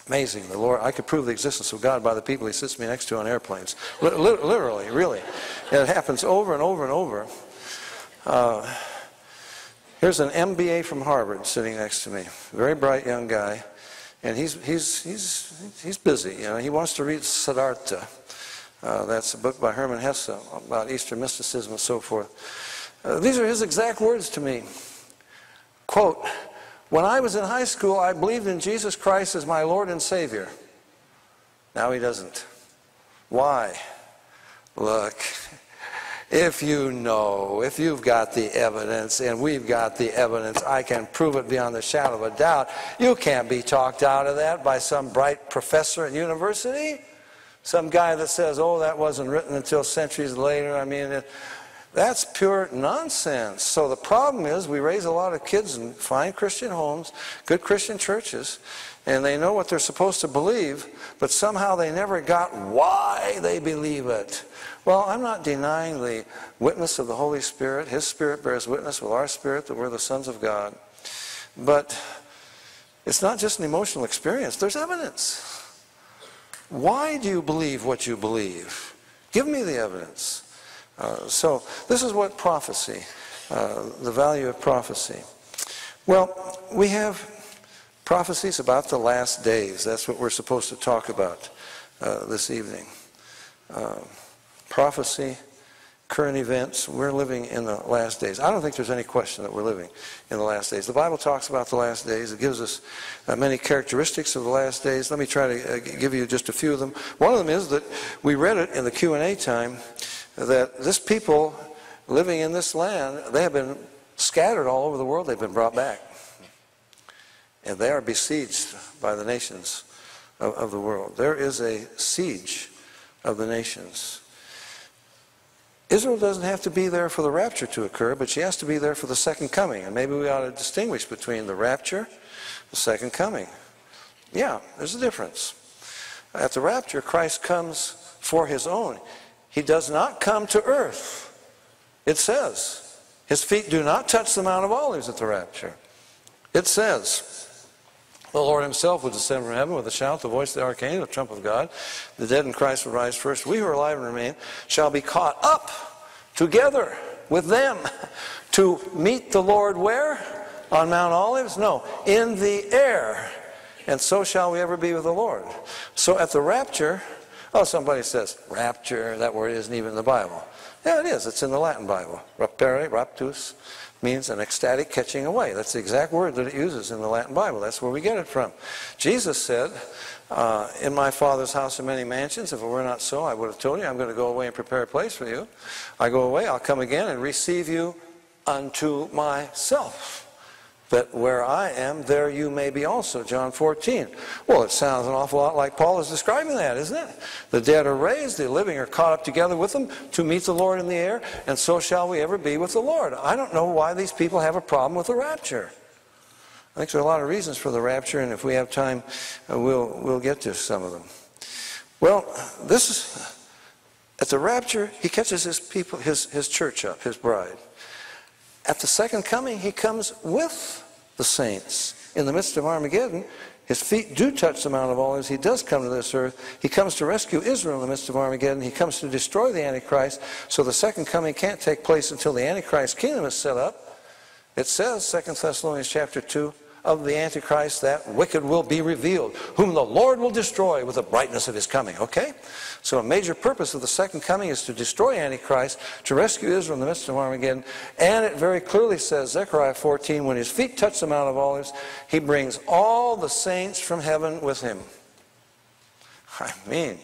amazing, the Lord, I could prove the existence of God by the people he sits me next to on airplanes. Literally, really. And it happens over and over and over. Here's an MBA from Harvard sitting next to me, a very bright young guy, and he's busy. You know, he wants to read Siddhartha. That's a book by Hermann Hesse about Eastern mysticism and so forth. These are his exact words to me. Quote, when I was in high school, I believed in Jesus Christ as my Lord and Savior. Now he doesn't. Why? Look, if you know, if you've got the evidence, and we've got the evidence, I can prove it beyond the shadow of a doubt. You can't be talked out of that by some bright professor at university. Some guy that says, oh, that wasn't written until centuries later. I mean, that's pure nonsense. So the problem is we raise a lot of kids in fine Christian homes, good Christian churches, and they know what they're supposed to believe, but somehow they never got why they believe it. Well, I'm not denying the witness of the Holy Spirit. His Spirit bears witness with our spirit that we're the sons of God. But it's not just an emotional experience. There's evidence. Why do you believe what you believe? Give me the evidence. So this is what prophecy, the value of prophecy. Well, we have prophecies about the last days. That's what we're supposed to talk about this evening. Prophecy, current events, we're living in the last days. I don't think there's any question that we're living in the last days. The Bible talks about the last days. It gives us many characteristics of the last days. Let me try to give you just a few of them. One of them is that we read it in the Q&A time that this people living in this land, they have been scattered all over the world. They've been brought back. And they are besieged by the nations of the world. There is a siege of the nations. Israel doesn't have to be there for the rapture to occur, but she has to be there for the second coming. And maybe we ought to distinguish between the rapture and the second coming. Yeah, there's a difference. At the rapture, Christ comes for his own. He does not come to earth. It says, his feet do not touch the Mount of Olives at the rapture. It says, the Lord himself will descend from heaven with a shout, the voice of the archangel, the trump of God. The dead in Christ will rise first. We who are alive and remain shall be caught up together with them to meet the Lord where? On Mount Olives? No, in the air. And so shall we ever be with the Lord. So at the rapture, oh, somebody says, rapture, that word isn't even in the Bible. Yeah, it is. It's in the Latin Bible. Rapere, raptus. Means an ecstatic catching away. That's the exact word that it uses in the Latin Bible. That's where we get it from. Jesus said, in my Father's house are many mansions. If it were not so, I would have told you, I'm going to go away and prepare a place for you. I go away, I'll come again and receive you unto myself, that where I am, there you may be also, John 14. Well, it sounds an awful lot like Paul is describing that, isn't it? The dead are raised, the living are caught up together with them to meet the Lord in the air, and so shall we ever be with the Lord. I don't know why these people have a problem with the rapture. I think there are a lot of reasons for the rapture, and if we have time, we'll get to some of them. Well, this is, at the rapture, he catches his people, his church up, his bride. At the second coming, he comes with the saints. In the midst of Armageddon, his feet do touch the Mount of Olives. He does come to this earth. He comes to rescue Israel in the midst of Armageddon. He comes to destroy the Antichrist. So the second coming can't take place until the Antichrist kingdom is set up. It says, 2 Thessalonians chapter 2, of the Antichrist, that wicked will be revealed, whom the Lord will destroy with the brightness of his coming. Okay? So a major purpose of the second coming is to destroy Antichrist, to rescue Israel in the midst of Armageddon. And it very clearly says, Zechariah 14, when his feet touch the Mount of Olives, he brings all the saints from heaven with him. I mean,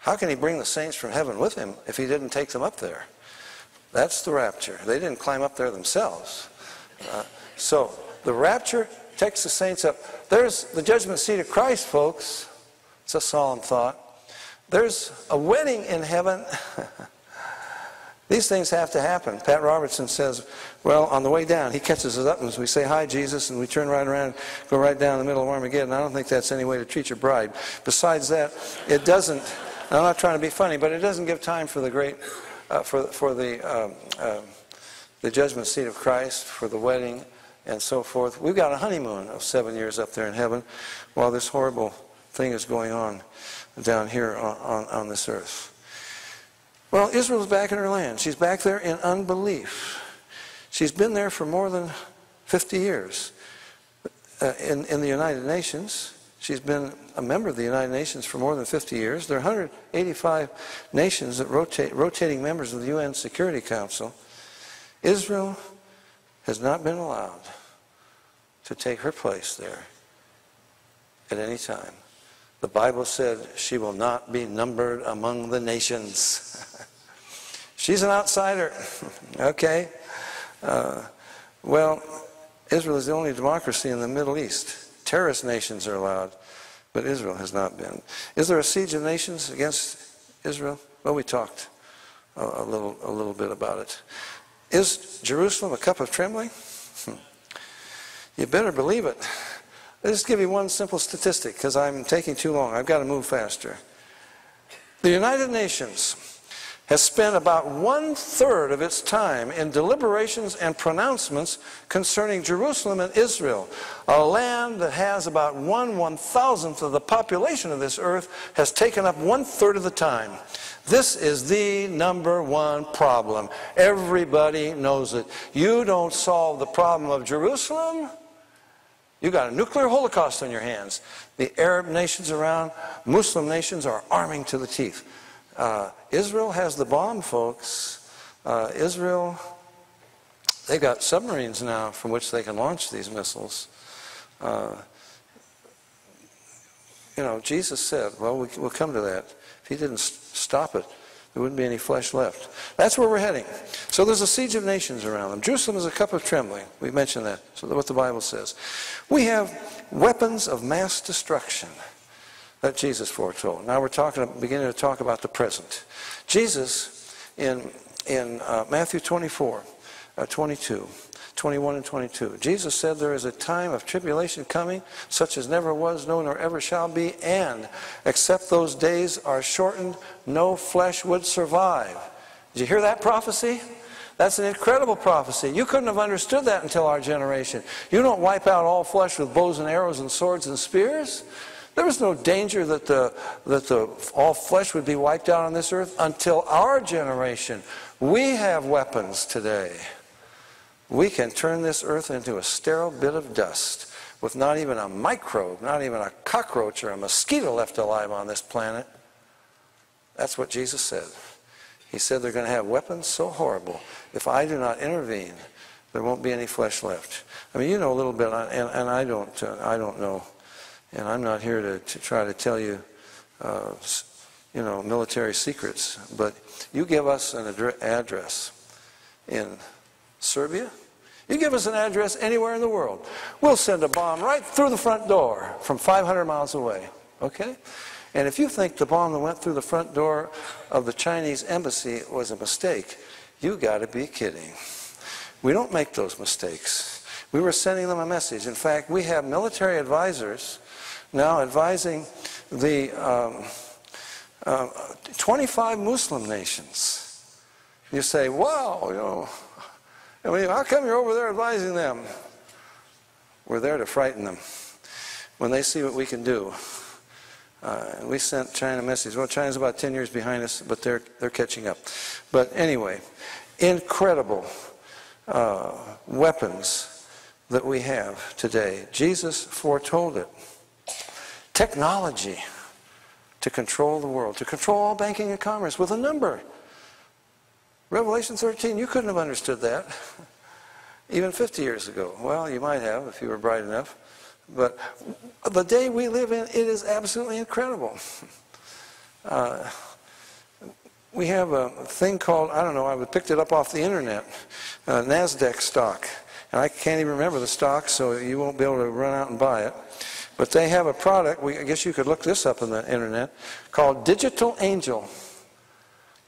how can he bring the saints from heaven with him if he didn't take them up there? That's the rapture. They didn't climb up there themselves. So the rapture takes the saints up. There's the judgment seat of Christ, folks. It's a solemn thought. There's a wedding in heaven. These things have to happen. Pat Robertson says, well, on the way down, he catches us up and we say, hi, Jesus, and we turn right around and go right down in the middle of Armageddon. I don't think that's any way to treat your bride. Besides that, it doesn't, I'm not trying to be funny, but it doesn't give time for the great, the judgment seat of Christ, for the wedding, and so forth. We've got a honeymoon of 7 years up there in heaven while this horrible thing is going on down here on this earth. Well, Israel's back in her land. She's back there in unbelief. She's been there for more than 50 years in the United Nations. She's been a member of the United Nations for more than 50 years. There are 185 nations that rotating members of the UN Security Council. Israel has not been allowed to take her place there at any time. The Bible said she will not be numbered among the nations. She's an outsider, okay? Well, Israel is the only democracy in the Middle East. Terrorist nations are allowed, but Israel has not been. Is there a siege of nations against Israel? Well, we talked a little bit about it. Is Jerusalem a cup of trembling? You better believe it. I'll just give you one simple statistic because I'm taking too long. I've got to move faster. The United Nations has spent about one-third of its time in deliberations and pronouncements concerning Jerusalem and Israel. A land that has about 1/1,000th of the population of this earth has taken up one-third of the time. This is the number one problem. Everybody knows it. You don't solve the problem of Jerusalem, you've got a nuclear holocaust on your hands. The Arab nations around, Muslim nations are arming to the teeth. Israel has the bomb, folks. Israel, they've got submarines now from which they can launch these missiles. You know, Jesus said, well, we'll come to that. If he didn't stop it, there wouldn't be any flesh left. That's where we're heading. So there's a siege of nations around them. Jerusalem is a cup of trembling. We mentioned that, so what the Bible says. We have weapons of mass destruction that Jesus foretold. Now we're beginning to talk about the present. Jesus, in Matthew 24, 22, 21 and 22, Jesus said, there is a time of tribulation coming, such as never was, no, nor ever shall be, and except those days are shortened, no flesh would survive. Did you hear that prophecy? That's an incredible prophecy. You couldn't have understood that until our generation. You don't wipe out all flesh with bows and arrows and swords and spears. There was no danger that all flesh would be wiped out on this earth until our generation. We have weapons today. We can turn this earth into a sterile bit of dust with not even a microbe, not even a cockroach or a mosquito left alive on this planet. That's what Jesus said. He said they're going to have weapons so horrible, if I do not intervene, there won't be any flesh left. I mean, you know a little bit, and I don't know. And I'm not here to try to tell you, you know, military secrets. But you give us an address in Serbia. You give us an address anywhere in the world. We'll send a bomb right through the front door from 500 miles away. Okay? And if you think the bomb that went through the front door of the Chinese embassy was a mistake, you got to be kidding. We don't make those mistakes. We were sending them a message. In fact, we have military advisors now advising the 25 Muslim nations. You say, wow, you know, how come you're over there advising them? We're there to frighten them when they see what we can do. We sent China a message. Well, China's about 10 years behind us, but they're catching up. But anyway, incredible weapons that we have today. Jesus foretold it. Technology to control the world, to control all banking and commerce with a number. Revelation 13, you couldn't have understood that even 50 years ago. Well, you might have if you were bright enough. But the day we live in, it is absolutely incredible. We have a thing called, I don't know, I picked it up off the internet, NASDAQ stock. And I can't even remember the stock, so you won't be able to run out and buy it. But they have a product, I guess you could look this up on the internet, called Digital Angel.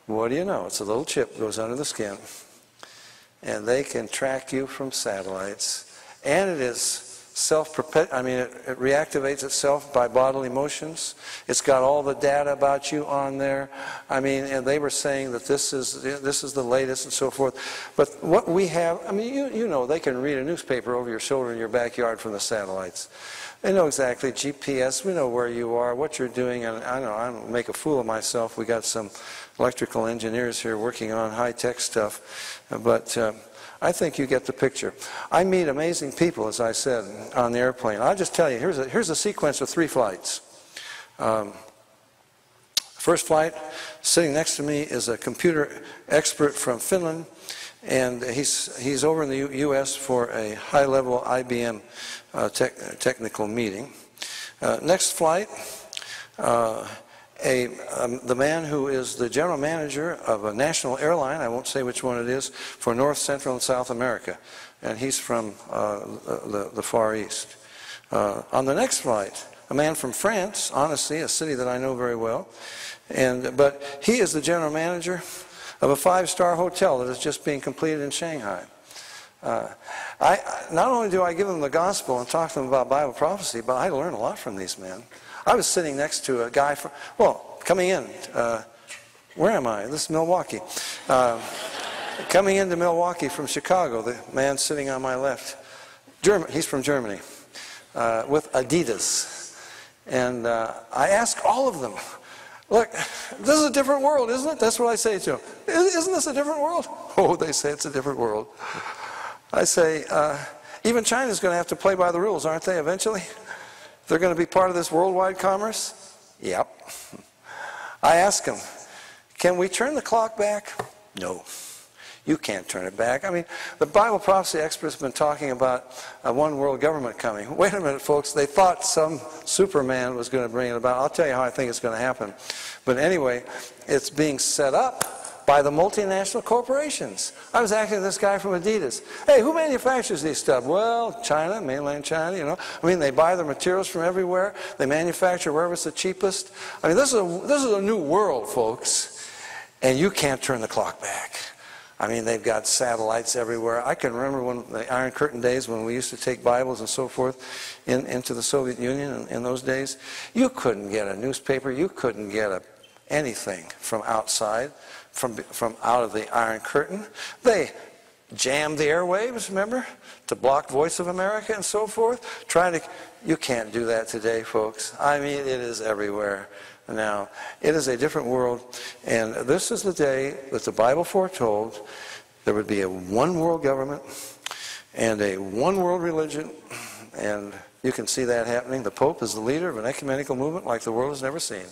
What do you know? It's a little chip that goes under the skin. And they can track you from satellites. And it is self-perpetuating. I mean, it reactivates itself by bodily motions. It's got all the data about you on there. I mean, and they were saying that this is the latest and so forth. But what we have, I mean, you know, they can read a newspaper over your shoulder in your backyard from the satellites. They know exactly, GPS, we know where you are, what you're doing, and I don't make a fool of myself. We got some electrical engineers here working on high-tech stuff, but I think you get the picture. I meet amazing people, as I said, on the airplane. I'll just tell you, here's a sequence of three flights. First flight, sitting next to me is a computer expert from Finland, and he's over in the U.S. for a high-level IBM technical meeting. Next flight, the man who is the general manager of a national airline, I won't say which one it is, for North, Central, and South America, and he's from the Far East. On the next flight, a man from France, honestly, a city that I know very well, but he is the general manager of a five-star hotel that is just being completed in Shanghai. Not only do I give them the gospel and talk to them about Bible prophecy, but I learn a lot from these men. I was sitting next to a guy, coming in Where am I? This is Milwaukee. Coming into Milwaukee from Chicago, the man sitting on my left, he's from Germany, with Adidas. And I asked all of them, look, this is a different world, isn't it? That's what I say to them. Isn't this a different world? Oh, they say it's a different world. I say, even China's going to have to play by the rules, aren't they, eventually? They're going to be part of this worldwide commerce? Yep. I ask them, can we turn the clock back? No. You can't turn it back. I mean, the Bible prophecy experts have been talking about a one-world government coming. Wait a minute, folks. They thought some Superman was going to bring it about. I'll tell you how I think it's going to happen. But anyway, it's being set up by the multinational corporations. I was acting to this guy from Adidas. Hey, who manufactures these stuff? Well, China, mainland China, you know. I mean, they buy their materials from everywhere. They manufacture wherever it's the cheapest. I mean, this is a new world, folks. And you can't turn the clock back. I mean, they've got satellites everywhere. I can remember when the Iron Curtain days when we used to take Bibles and so forth into the Soviet Union in those days. You couldn't get a newspaper. You couldn't get anything from outside, from out of the Iron Curtain. They jammed the airwaves, remember, to block Voice of America and so forth. You can't do that today, folks. I mean, it is everywhere. Now, it is a different world, and this is the day that the Bible foretold there would be a one-world government and a one-world religion, and you can see that happening. The Pope is the leader of an ecumenical movement like the world has never seen.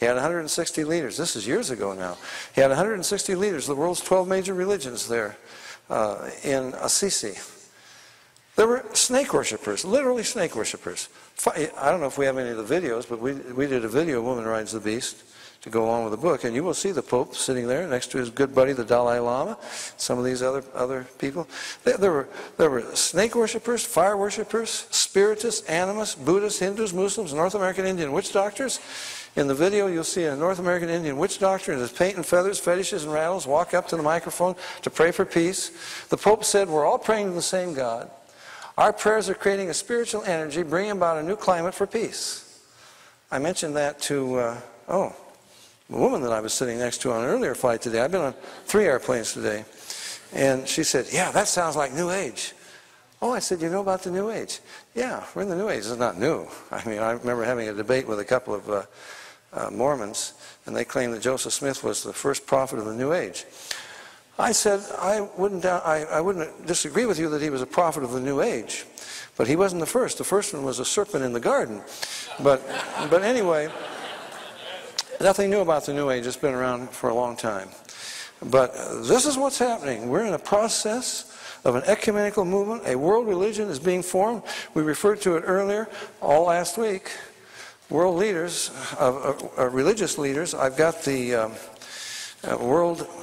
He had 160 leaders. This is years ago now. He had 160 leaders, the world's 12 major religions there in Assisi. There were snake worshippers, literally snake worshippers. I don't know if we have any of the videos, but we did a video, Woman Rides the Beast, to go along with the book. And you will see the Pope sitting there next to his good buddy, the Dalai Lama, some of these other people. There were snake worshippers, fire worshippers, spiritists, animists, Buddhists, Hindus, Muslims, North American Indian witch doctors. In the video, you'll see a North American Indian witch doctor and his paint and feathers, fetishes and rattles walk up to the microphone to pray for peace. The Pope said, we're all praying to the same God. Our prayers are creating a spiritual energy, bringing about a new climate for peace. I mentioned that to, the woman that I was sitting next to on an earlier flight today. I've been on 3 airplanes today. And she said, yeah, that sounds like New Age. Oh, I said, you know about the New Age? Yeah, we're in the New Age. It's not new. I mean, I remember having a debate with a couple of Mormons, and they claimed that Joseph Smith was the first prophet of the New Age. I said, I wouldn't disagree with you that he was a prophet of the New Age, but he wasn't the first. The first one was a serpent in the garden. But anyway, nothing new about the New Age. It's been around for a long time. But this is what's happening. We're in a process of an ecumenical movement. A world religion is being formed. We referred to it earlier, all last week. World leaders, religious leaders. I've got the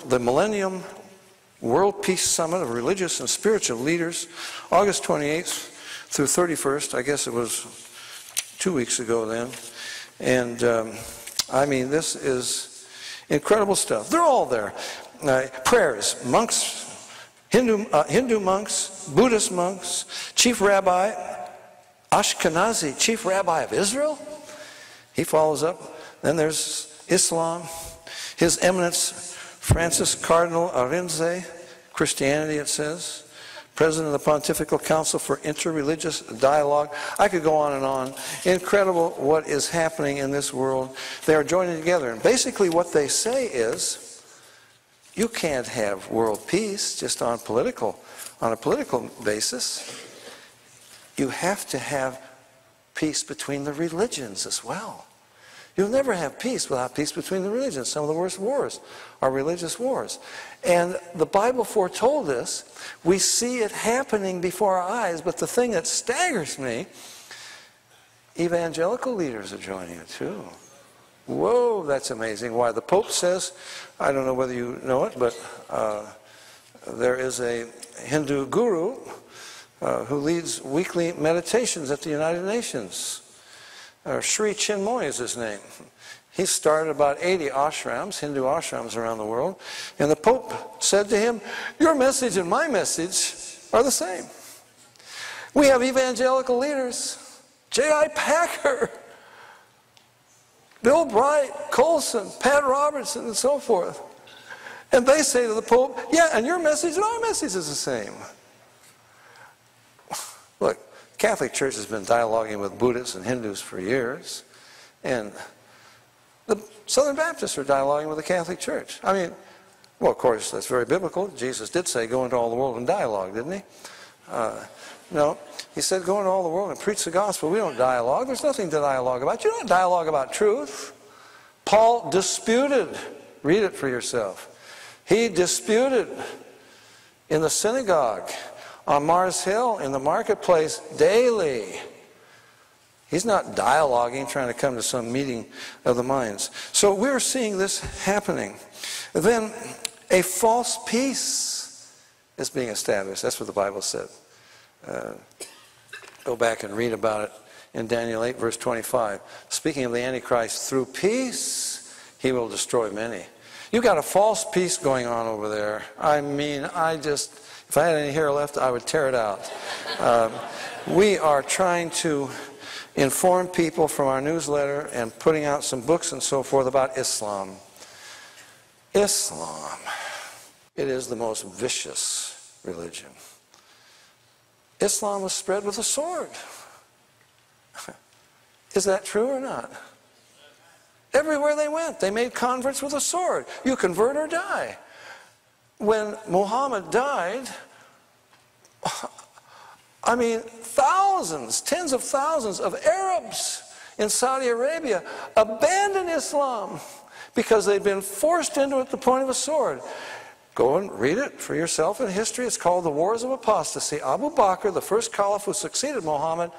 Millennium World Peace Summit of Religious and Spiritual Leaders, August 28th through 31st. I guess it was 2 weeks ago then. And I mean, this is incredible stuff. They're all there. Prayers, monks, Hindu monks, Buddhist monks, Chief Rabbi Ashkenazi, Chief Rabbi of Israel. He follows up. Then there's Islam. His Eminence, Francis Cardinal Arinze, Christianity, it says, President of the Pontifical Council for Interreligious Dialogue. I could go on and on. Incredible what is happening in this world. They are joining together. And basically what they say is, you can't have world peace just on a political basis. You have to have peace between the religions as well. You'll never have peace without peace between the religions. Some of the worst wars are religious wars. And the Bible foretold this. We see it happening before our eyes, but the thing that staggers me, evangelical leaders are joining it too. Whoa, that's amazing. Why, the Pope says, I don't know whether you know it, but there is a Hindu guru who leads weekly meditations at the United Nations. Sri Chinmoy is his name. He started about 80 ashrams, Hindu ashrams around the world. And the Pope said to him, your message and my message are the same. We have evangelical leaders, J.I. Packer, Bill Bright, Colson, Pat Robertson, and so forth. And they say to the Pope, yeah, and your message and our message is the same. Look, Catholic Church has been dialoguing with Buddhists and Hindus for years, and the Southern Baptists are dialoguing with the Catholic Church. I mean, well, of course, that's very biblical. Jesus did say, go into all the world and dialogue, didn't he? No, he said, go into all the world and preach the gospel. We don't dialogue. There's nothing to dialogue about. You don't dialogue about truth. Paul disputed. Read it for yourself. He disputed in the synagogue, on Mars Hill, in the marketplace, daily. He's not dialoguing, trying to come to some meeting of the minds. So we're seeing this happening. Then a false peace is being established. That's what the Bible said. Go back and read about it in Daniel 8, verse 25. Speaking of the Antichrist, through peace, he will destroy many. You've got a false peace going on over there. I mean, if I had any hair left, I would tear it out. We are trying to inform people from our newsletter and putting out some books and so forth about Islam. Islam, it is the most vicious religion. Islam was spread with a sword. Is that true or not? Everywhere they went, they made converts with a sword. You convert or die. When Muhammad died, I mean, thousands, tens of thousands of Arabs in Saudi Arabia abandoned Islam because they'd been forced into it at the point of a sword. Go and read it for yourself in history. It's called The Wars of Apostasy. Abu Bakr, the first caliph who succeeded Muhammad,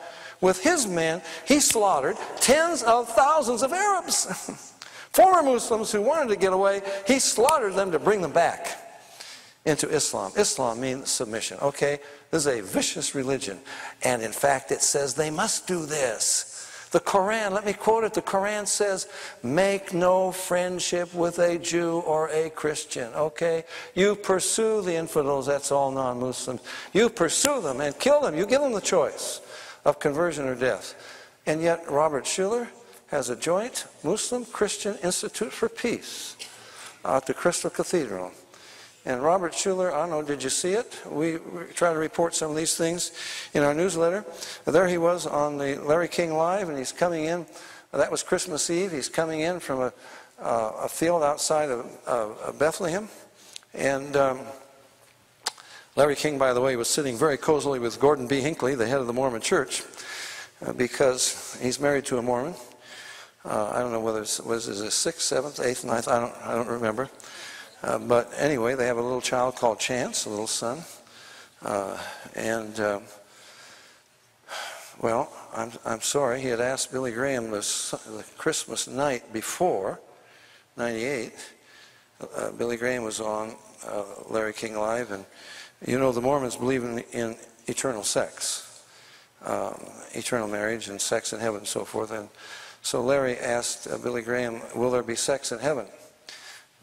with his men, he slaughtered tens of thousands of Arabs. Former Muslims who wanted to get away, he slaughtered them to bring them back into Islam. Islam means submission, okay? This is a vicious religion. And in fact, it says they must do this. The Koran, let me quote it, the Koran says, make no friendship with a Jew or a Christian, okay? You pursue the infidels, that's all non-Muslims. You pursue them and kill them. You give them the choice of conversion or death. And yet, Robert Schuller has a joint Muslim-Christian Institute for Peace at the Crystal Cathedral. And Robert Schuller, I don't know, did you see it? We try to report some of these things in our newsletter. There he was on the Larry King Live, and he's coming in. That was Christmas Eve. He's coming in from a field outside of Bethlehem. And Larry King, by the way, was sitting very cozily with Gordon B. Hinckley, the head of the Mormon Church, because he's married to a Mormon. I don't know whether it was his 6th, 7th, 8th, 9th, I don't remember. But anyway, they have a little child called Chance, a little son. Well, I'm sorry. He had asked Billy Graham the Christmas night before, 98. Billy Graham was on Larry King Live. And, you know, the Mormons believe in eternal sex, eternal marriage and sex in heaven and so forth. And so Larry asked Billy Graham, will there be sex in heaven?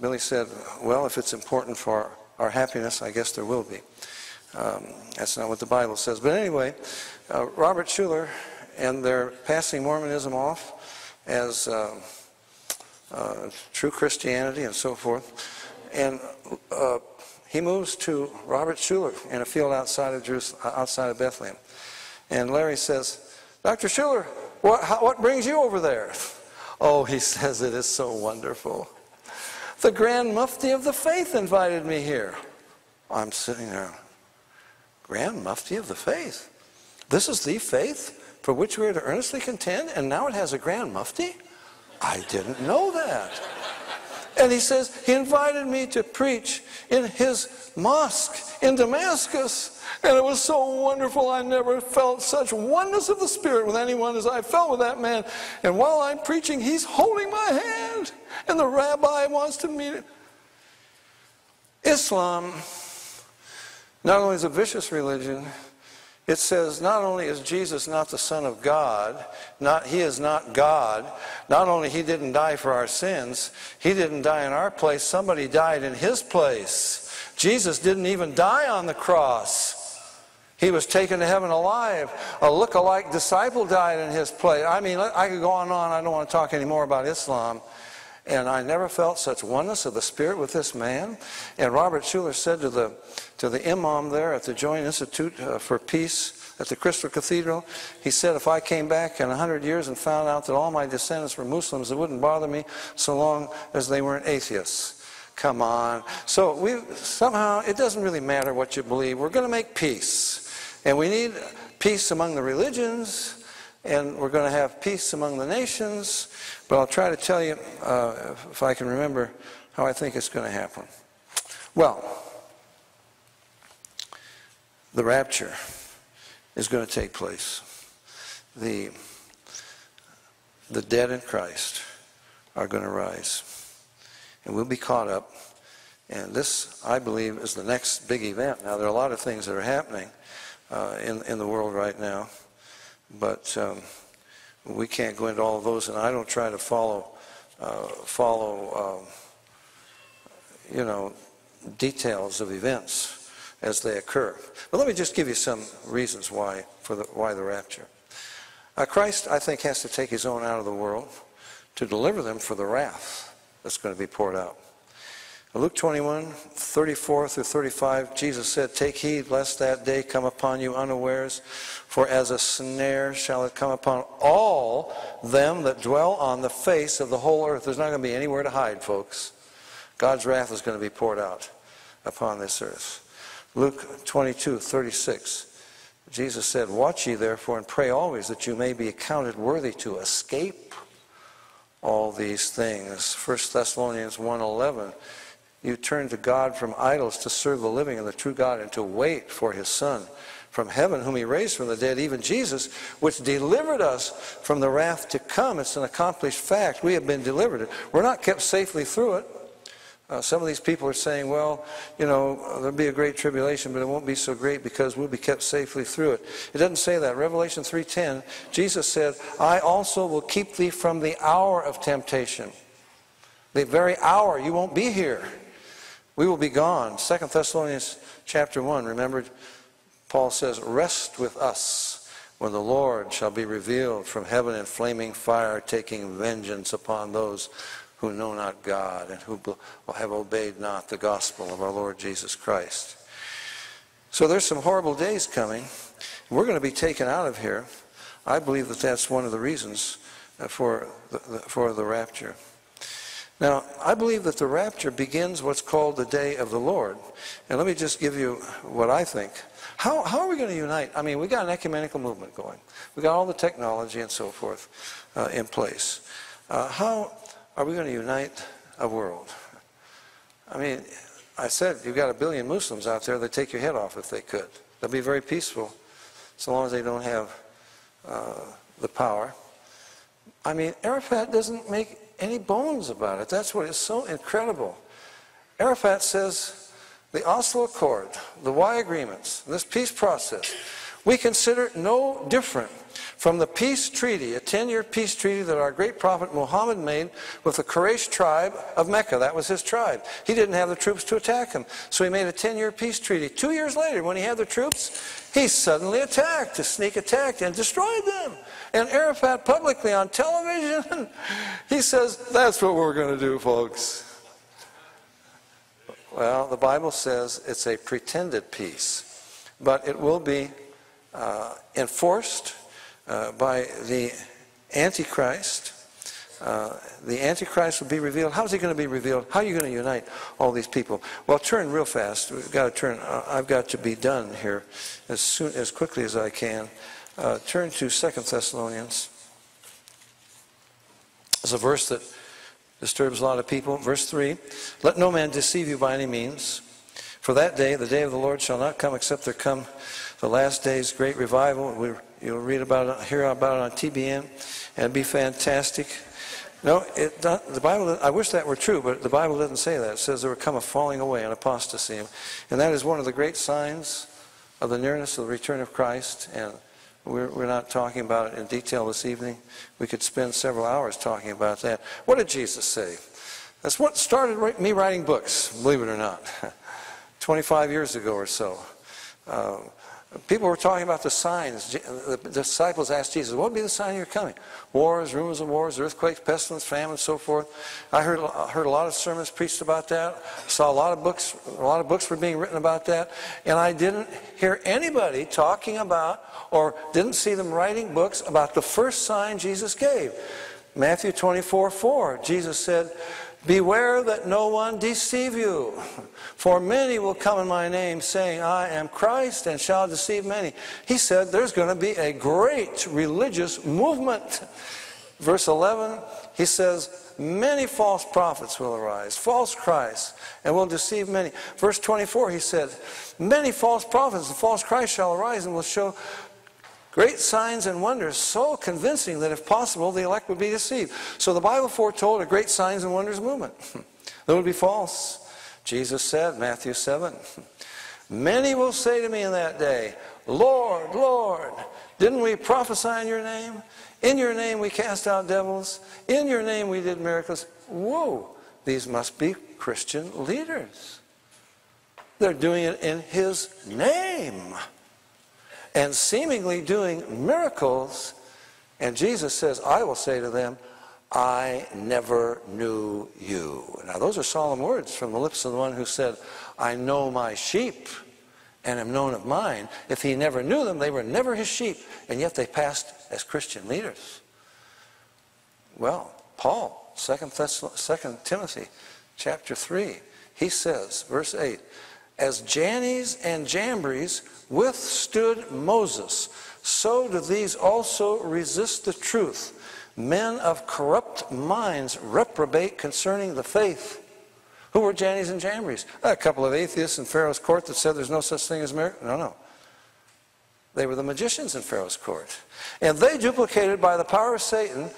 Billy said, well, if it's important for our happiness, I guess there will be. That's not what the Bible says. But anyway, Robert Schuller, and they're passing Mormonism off as true Christianity and so forth. And he moves to Robert Schuller in a field outside of Jerusalem, outside of Bethlehem. And Larry says, Dr. Schuller, what brings you over there? Oh, he says, it is so wonderful. The Grand Mufti of the Faith invited me here. I'm sitting there. Grand Mufti of the Faith? This is the faith for which we are to earnestly contend, and now it has a Grand Mufti? I didn't know that. And he says, he invited me to preach in his mosque in Damascus, and it was so wonderful. I never felt such oneness of the Spirit with anyone as I felt with that man. And while I'm preaching, he's holding my hand. And the rabbi wants to meet it. Islam not only is a vicious religion, it says not only is Jesus not the Son of God, he is not God, not only he didn't die for our sins, he didn't die in our place, somebody died in his place. Jesus didn't even die on the cross. He was taken to heaven alive. A look-alike disciple died in his place. I mean, I could go on and on. I don't want to talk anymore about Islam. And I never felt such oneness of the Spirit with this man. And Robert Schuller said to the imam there at the Joint Institute for Peace at the Crystal Cathedral, he said, if I came back in 100 years and found out that all my descendants were Muslims, it wouldn't bother me so long as they weren't atheists. Come on. So somehow, it doesn't really matter what you believe. We're going to make peace. And we need peace among the religions. And we're going to have peace among the nations, but I'll try to tell you, if I can remember, how I think it's going to happen. Well, the rapture is going to take place. The dead in Christ are going to rise, and we'll be caught up. And this, I believe, is the next big event. Now, there are a lot of things that are happening in the world right now. But we can't go into all of those, and I don't try to follow you know, details of events as they occur. But let me just give you some reasons why the rapture. Christ, I think, has to take his own out of the world to deliver them for the wrath that's going to be poured out. Luke 21, 34 through 35, Jesus said, "Take heed, lest that day come upon you unawares, for as a snare shall it come upon all them that dwell on the face of the whole earth." There's not going to be anywhere to hide, folks. God's wrath is going to be poured out upon this earth. Luke 22, 36, Jesus said, "Watch ye therefore, and pray always, that you may be accounted worthy to escape all these things." 1 Thessalonians 1, 11, "You turn to God from idols to serve the living and the true God, and to wait for his Son from heaven, whom he raised from the dead, even Jesus, which delivered us from the wrath to come." It's an accomplished fact. We have been delivered. We're not kept safely through it. Some of these people are saying, well, you know, there'll be a great tribulation, but it won't be so great because we'll be kept safely through it. It doesn't say that. Revelation 3:10, Jesus said, "I also will keep thee from the hour of temptation." The very hour you won't be here. We will be gone. 2 Thessalonians chapter 1, remember, Paul says, "Rest with us when the Lord shall be revealed from heaven in flaming fire, taking vengeance upon those who know not God and who will have obeyed not the gospel of our Lord Jesus Christ." So there's some horrible days coming. We're going to be taken out of here. I believe that that's one of the reasons for the rapture. Now, I believe that the rapture begins what's called the Day of the Lord. And let me just give you what I think. How are we going to unite? I mean, we've got an ecumenical movement going. We've got all the technology and so forth in place. How are we going to unite a world? I mean, I said you've got 1 billion Muslims out there. They'd take your head off if they could. They'll be very peaceful so long as they don't have the power. I mean, Arafat doesn't make any bones about it. That's what is so incredible. Arafat says the Oslo Accord, the Y agreements, this peace process, we consider no different from the peace treaty, a 10-year peace treaty that our great prophet Muhammad made with the Quraysh tribe of Mecca. That was his tribe. He didn't have the troops to attack him, so he made a 10-year peace treaty. 2 years later, when he had the troops, he suddenly attacked, a sneak attack, and destroyed them. And Arafat publicly on television, he says, "That's what we're going to do, folks." Well, the Bible says it's a pretended peace, but it will be enforced by the Antichrist. The Antichrist will be revealed. How is he going to be revealed? How are you going to unite all these people? Well, turn real fast. We've got to turn. I've got to be done here as quickly as I can. Turn to 2 Thessalonians. It's a verse that disturbs a lot of people. Verse 3, "Let no man deceive you by any means, for that day, the day of the Lord, shall not come except there come the last days, great revival." You'll read about it, hear about it on TBN, and it'd be fantastic. No, the Bible, I wish that were true, but the Bible doesn't say that. It says there will come a falling away, an apostasy. And that is one of the great signs of the nearness of the return of Christ. And we're not talking about it in detail this evening. We could spend several hours talking about that. What did Jesus say? That's what started me writing books, believe it or not, 25 years ago or so. people were talking about the signs. The disciples asked Jesus, what would be the sign of your coming? Wars, rumors of wars, earthquakes, pestilence, famine, so forth. I heard a lot of sermons preached about that. Saw a lot of books. A lot of books were being written about that. And I didn't hear anybody talking about or didn't see them writing books about the first sign Jesus gave. Matthew 24:4, Jesus said, beware that no one deceive you, for many will come in my name, saying, I am Christ, and shall deceive many. He said there's going to be a great religious movement. Verse 11, he says, many false prophets will arise, false Christs, and will deceive many. Verse 24, he said, many false prophets and false Christs shall arise and will show great signs and wonders, so convincing that if possible the elect would be deceived. So the Bible foretold a great signs and wonders movement that would be false. Jesus said, Matthew 7, many will say to me in that day, Lord, Lord, didn't we prophesy in your name? In your name we cast out devils. In your name we did miracles. Whoa, these must be Christian leaders. They're doing it in his name, and seemingly doing miracles. And Jesus says, I will say to them, I never knew you. Now those are solemn words from the lips of the one who said, I know my sheep and am known of mine. If he never knew them, they were never his sheep, and yet they passed as Christian leaders. Well, Paul, 2 Timothy chapter 3, he says, verse 8, as Jannes and Jambres withstood Moses, so do these also resist the truth. Men of corrupt minds reprobate concerning the faith. Who were Jannes and Jambres? A couple of atheists in Pharaoh's court that said there's no such thing as miracle. No, no. They were the magicians in Pharaoh's court. And they duplicated by the power of Satan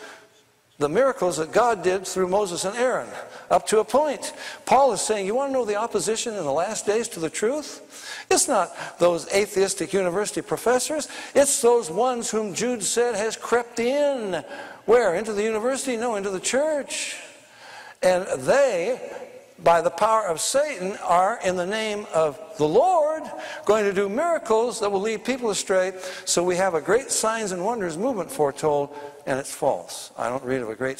the miracles that God did through Moses and Aaron, up to a point. Paul is saying, you want to know the opposition in the last days to the truth? It's not those atheistic university professors. It's those ones whom Jude said has crept in. Where? Into the university? No, into the church. And they, by the power of Satan, are in the name of the Lord going to do miracles that will lead people astray. So we have a great signs and wonders movement foretold, and it's false. I don't read of a good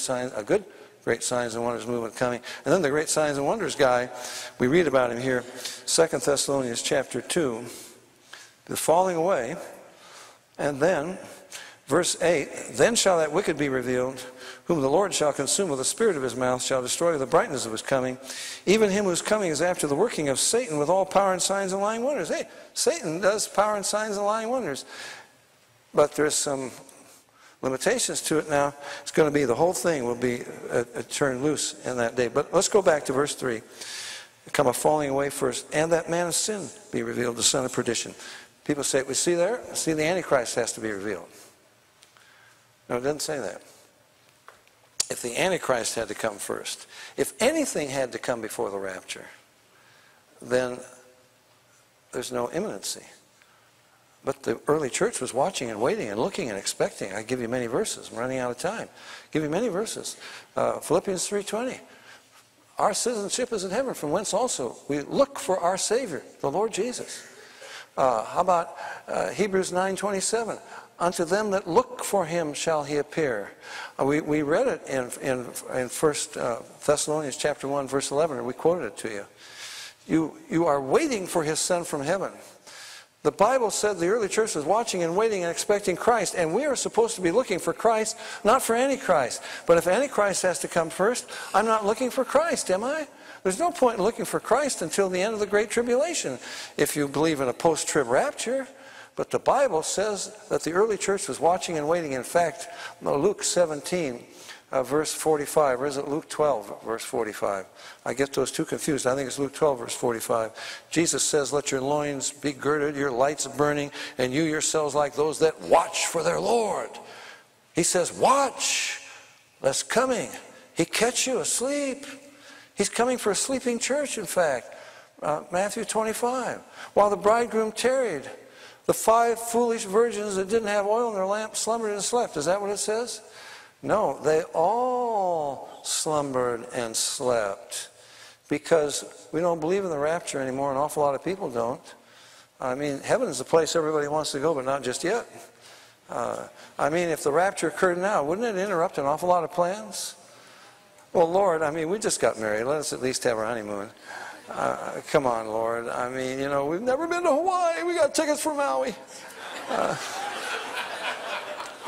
great signs and wonders movement coming. And then the great signs and wonders guy, we read about him here, 2 Thessalonians chapter 2, the falling away. And then verse 8, then shall that wicked be revealed, whom the Lord shall consume with the spirit of his mouth, shall destroy with the brightness of his coming. Even him whose coming is after the working of Satan with all power and signs and lying wonders. Hey, Satan does power and signs and lying wonders. But there's some limitations to it now. It's going to be, the whole thing will be turned loose in that day. But let's go back to verse 3. Come a falling away first, and that man of sin be revealed, the son of perdition. People say, we see there? See, the Antichrist has to be revealed. No, it doesn't say that. If the Antichrist had to come first, if anything had to come before the rapture, then there's no imminency. But the early church was watching and waiting and looking and expecting. I give you many verses. I'm running out of time. Give you many verses. Philippians 3:20. Our citizenship is in heaven, from whence also we look for our Savior, the Lord Jesus. How about Hebrews 9:27? Unto them that look for him shall he appear. We read it in 1 Thessalonians chapter 1, verse 11, and we quoted it to you. You are waiting for his son from heaven. The Bible said the early church was watching and waiting and expecting Christ, and we are supposed to be looking for Christ, not for Antichrist. But if Antichrist has to come first, I'm not looking for Christ, am I? There's no point in looking for Christ until the end of the Great Tribulation, if you believe in a post-trib rapture. But the Bible says that the early church was watching and waiting. In fact, Luke 17, verse 45, or is it Luke 12, verse 45? I get those two confused. I think it's Luke 12, verse 45. Jesus says, let your loins be girded, your lights burning, and you yourselves like those that watch for their Lord. He says, watch, lest coming he catch you asleep. He's coming for a sleeping church, in fact. Matthew 25, while the bridegroom tarried, the 5 foolish virgins that didn't have oil in their lamp slumbered and slept. Is that what it says? No, they all slumbered and slept, because we don't believe in the rapture anymore. An awful lot of people don't. I mean, heaven is the place everybody wants to go, but not just yet. I mean, if the rapture occurred now, wouldn't it interrupt an awful lot of plans? Well, Lord, I mean, we just got married. Let us at least have our honeymoon. Come on, Lord. I mean, you know, we've never been to Hawaii. We got tickets for Maui.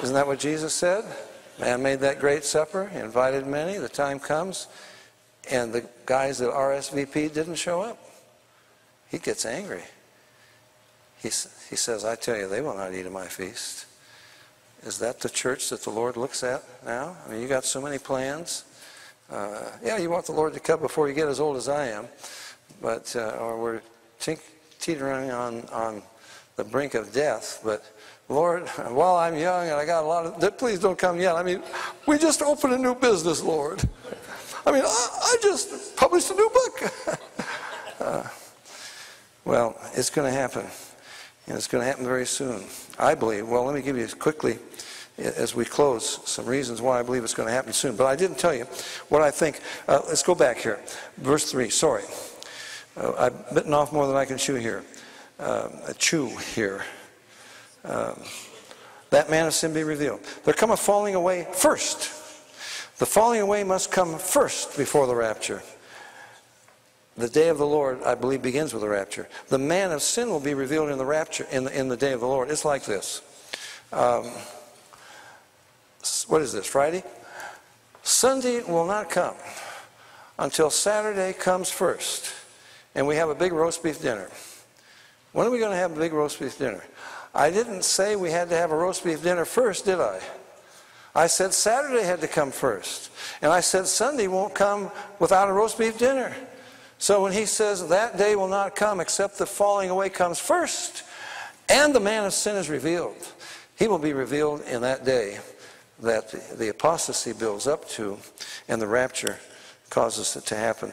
Isn't that what Jesus said? Man made that great supper, invited many. The time comes, and the guys that RSVP didn't show up. He gets angry. He says, I tell you, they will not eat of my feast. Is that the church that the Lord looks at now? I mean, you got so many plans. Yeah, you want the Lord to come before you get as old as I am, but or we're teetering on the brink of death. But Lord, while I'm young and I got a lot of, please don't come yet. I mean, we just opened a new business, Lord. I mean, I just published a new book. Well, it's going to happen. And it's going to happen very soon, I believe. Well, let me give you quickly, as we close, some reasons why I believe it's going to happen soon. But I didn't tell you what I think. Let's go back here. Verse 3, sorry. I've bitten off more than I can chew here. That man of sin be revealed. There come a falling away first. The falling away must come first before the rapture. The day of the Lord, I believe, begins with the rapture. The man of sin will be revealed in the rapture, in the day of the Lord. It's like this. What is this, Friday? Sunday will not come until Saturday comes first. And we have a big roast beef dinner. When are we going to have a big roast beef dinner? I didn't say we had to have a roast beef dinner first, did I? I said Saturday had to come first. And I said Sunday won't come without a roast beef dinner. So when he says, that day will not come except the falling away comes first, and the man of sin is revealed. He will be revealed in that day that the apostasy builds up to, and the rapture causes it to happen.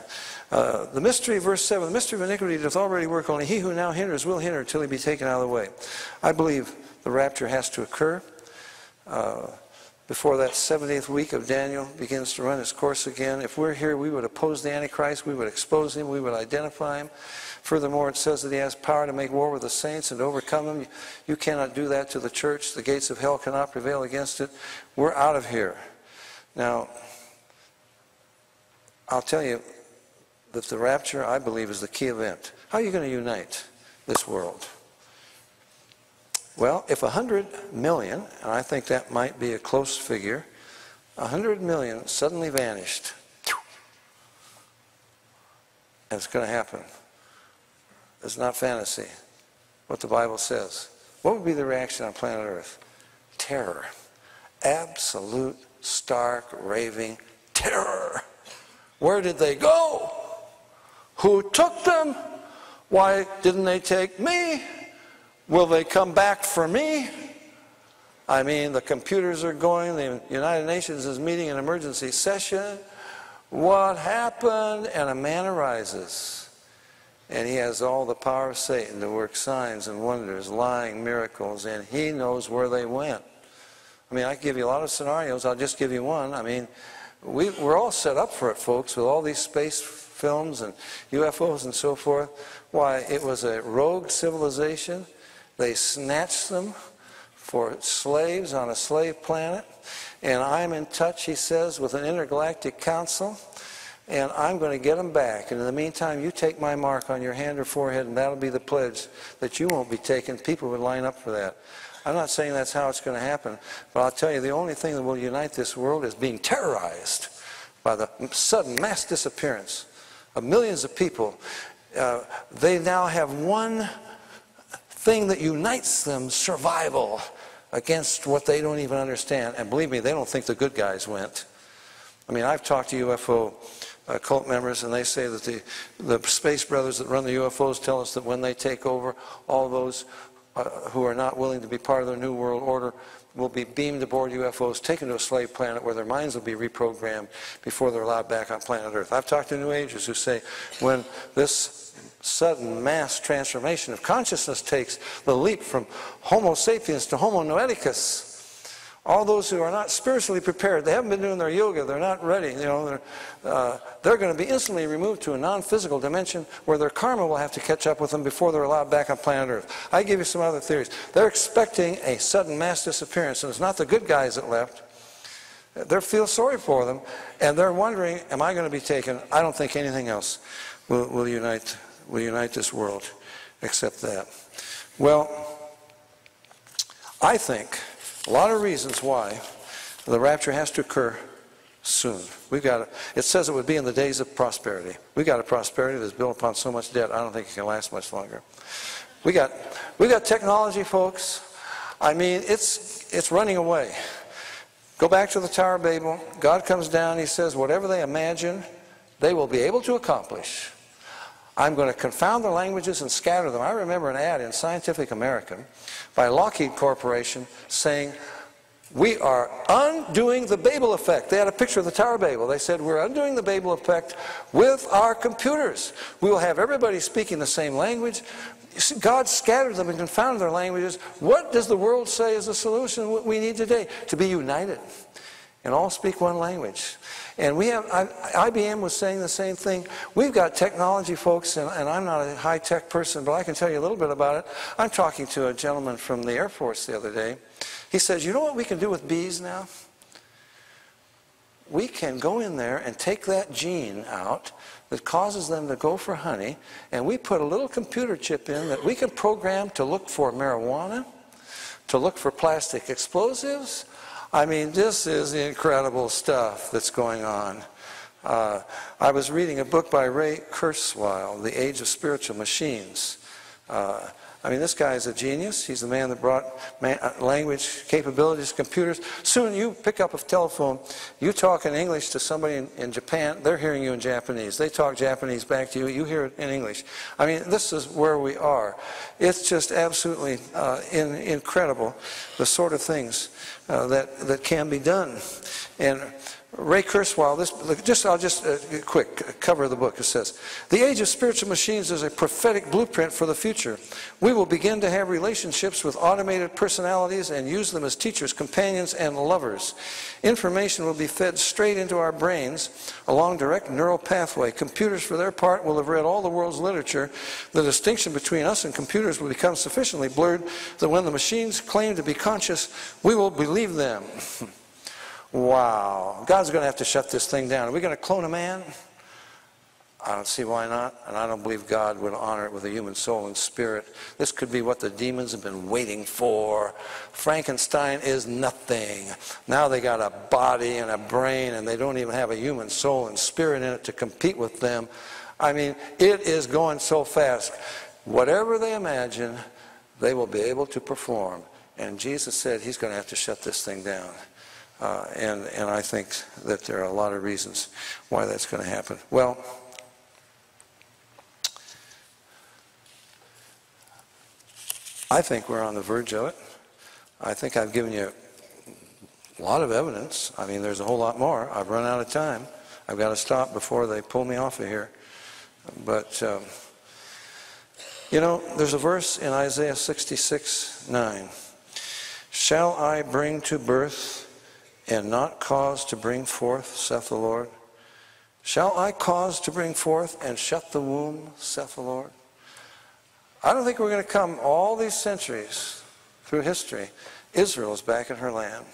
The mystery, verse 7, the mystery of iniquity doth already work, only he who now hinders will hinder till he be taken out of the way. I believe the rapture has to occur before that 70th week of Daniel begins to run its course again. If we're here, we would oppose the Antichrist. We would expose him. We would identify him. Furthermore, it says that he has power to make war with the saints and to overcome them. You cannot do that to the church. The gates of hell cannot prevail against it. We're out of here. Now, I'll tell you that the rapture, I believe, is the key event. How are you going to unite this world? Well, if 100 million, and I think that might be a close figure, 100 million suddenly vanished. And it's going to happen. It's not fantasy, what the Bible says. What would be the reaction on planet Earth? Terror. Absolute, stark, raving terror. Where did they go? Who took them? Why didn't they take me? Will they come back for me? I mean, the computers are going, the United Nations is meeting an emergency session. What happened? And a man arises. And he has all the power of Satan to work signs and wonders, lying, miracles, and he knows where they went. I mean, I can give you a lot of scenarios. I'll just give you one. I mean, we're all set up for it, folks, with all these space films and UFOs and so forth. Why, it was a rogue civilization. They snatched them for slaves on a slave planet. And I'm in touch, he says, with an intergalactic council. And I'm going to get them back. And in the meantime, you take my mark on your hand or forehead, and that'll be the pledge that you won't be taken. People would line up for that. I'm not saying that's how it's going to happen. But I'll tell you, the only thing that will unite this world is being terrorized by the sudden mass disappearance of millions of people. They now have one thing that unites them, survival, against what they don't even understand. And believe me, they don't think the good guys went. I mean, I've talked to UFO cult members, and they say that the space brothers that run the UFOs tell us that when they take over, all those who are not willing to be part of their new world order will be beamed aboard UFOs, taken to a slave planet where their minds will be reprogrammed before they're allowed back on planet Earth. I've talked to New Agers who say when this sudden mass transformation of consciousness takes the leap from Homo sapiens to Homo noeticus, All those who are not spiritually prepared, they haven't been doing their yoga, they're not ready, you know, they're going to be instantly removed to a non-physical dimension where their karma will have to catch up with them before they're allowed back on planet Earth. I give you some other theories. They're expecting a sudden mass disappearance, and it's not the good guys that left. They feel sorry for them, and they're wondering, am I going to be taken? I don't think anything else will unite this world except that. Well, I think a lot of reasons why the rapture has to occur soon. We've got to, it says it would be in the days of prosperity. We've got a prosperity that's built upon so much debt, I don't think it can last much longer. We got technology, folks. I mean, it's running away. Go back to the Tower of Babel. God comes down, he says, whatever they imagine, they will be able to accomplish. I'm going to confound their languages and scatter them. I remember an ad in Scientific American by Lockheed Corporation saying, we are undoing the Babel effect. They had a picture of the Tower of Babel. They said, we're undoing the Babel effect with our computers. We will have everybody speaking the same language. God scattered them and confounded their languages. What does the world say is the solution we need today? To be united and all speak one language. And we have, IBM was saying the same thing. We've got technology, folks, and I'm not a high-tech person, but I can tell you a little bit about it. I'm talking to a gentleman from the Air Force the other day. He says, you know what we can do with bees now? We can go in there and take that gene out that causes them to go for honey, and we put a little computer chip in that we can program to look for marijuana, to look for plastic explosives. I mean, this is the incredible stuff that's going on. I was reading a book by Ray Kurzweil, The Age of Spiritual Machines. I mean, this guy is a genius. He's the man that brought language capabilities to computers. Soon you pick up a telephone, you talk in English to somebody in Japan, they're hearing you in Japanese. They talk Japanese back to you, you hear it in English. I mean, this is where we are. It's just absolutely incredible, the sort of things that can be done. And Ray Kurzweil, I'll just cover the book. It says, the age of spiritual machines is a prophetic blueprint for the future. We will begin to have relationships with automated personalities and use them as teachers, companions, and lovers. Information will be fed straight into our brains along direct neural pathway. Computers, for their part, will have read all the world's literature. The distinction between us and computers will become sufficiently blurred that when the machines claim to be conscious, we will believe them. Wow. God's going to have to shut this thing down. Are we going to clone a man? I don't see why not, and I don't believe God would honor it with a human soul and spirit. This could be what the demons have been waiting for. Frankenstein is nothing. Now they got a body and a brain, and they don't even have a human soul and spirit in it to compete with them. I mean, it is going so fast. Whatever they imagine, they will be able to perform. And Jesus said he's going to have to shut this thing down. And I think that there are a lot of reasons why that's going to happen. Well, I think we're on the verge of it. I think I've given you a lot of evidence. I mean, there's a whole lot more. I've run out of time. I've got to stop before they pull me off of here. But, you know, there's a verse in Isaiah 66:9. Shall I bring to birth and not cause to bring forth, saith the Lord? Shall I cause to bring forth and shut the womb, saith the Lord? I don't think we're going to come all these centuries through history. Israel's back in her land,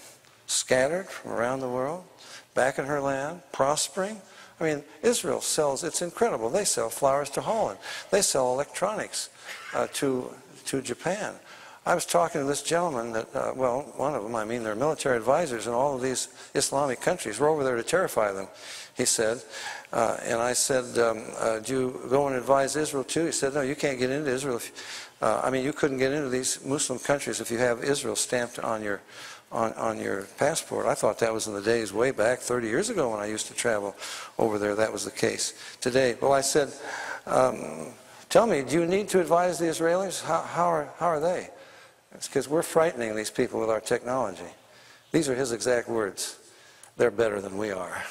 scattered from around the world, back in her land, prospering. I mean, Israel sells, it's incredible. They sell flowers to Holland. They sell electronics to Japan. I was talking to this gentleman that, well, one of them, I mean, they're military advisors in all of these Islamic countries. We're over there to terrify them, he said. And I said, do you go and advise Israel too? He said, no, you can't get into Israel. You couldn't get into these Muslim countries if you have Israel stamped on your passport. I thought that was in the days way back, 30 years ago when I used to travel over there. That was the case today. Well, I said, tell me, do you need to advise the Israelis? How are they? It's because we're frightening these people with our technology. These are his exact words. They're better than we are.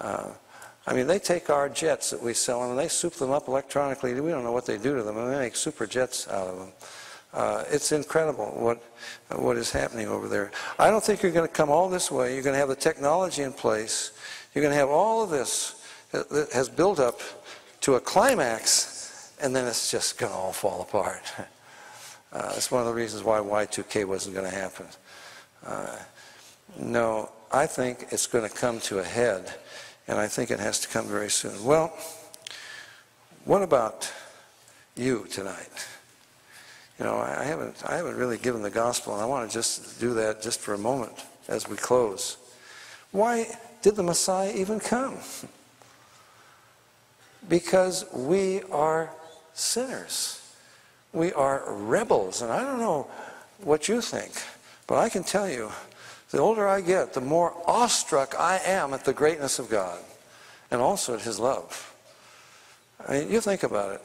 I mean, they take our jets that we sell them, and they soup them up electronically. We don't know what they do to them, and they make super jets out of them. It's incredible what is happening over there. I don't think you're going to come all this way. You're going to have the technology in place. You're going to have all of this that has built up to a climax, and then it's just going to all fall apart. It's one of the reasons why Y2K wasn't going to happen. No, I think it's going to come to a head, and I think it has to come very soon. Well, what about you tonight? You know, I haven't really given the gospel, and I want to just do that just for a moment as we close. Why did the Messiah even come? Because we are sinners. We are rebels, and I don't know what you think, but I can tell you, the older I get, the more awestruck I am at the greatness of God, and also at His love. I mean, you think about it.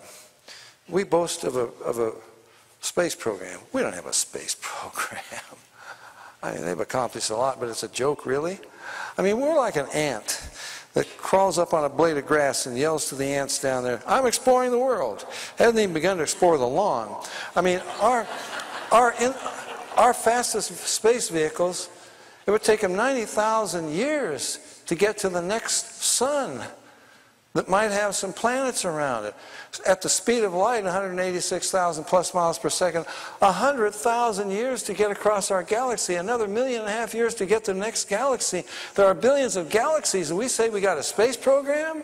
We boast of a space program. We don't have a space program. I mean, they've accomplished a lot, but it's a joke, really. I mean, we're like an ant that crawls up on a blade of grass and yells to the ants down there, "I'm exploring the world." Hasn't even begun to explore the lawn. I mean, our fastest space vehicles, it would take them 90,000 years to get to the next sun that might have some planets around it. At the speed of light, 186,000 plus miles per second, 100,000 years to get across our galaxy, another 1.5 million years to get to the next galaxy. There are billions of galaxies, and we say we got a space program?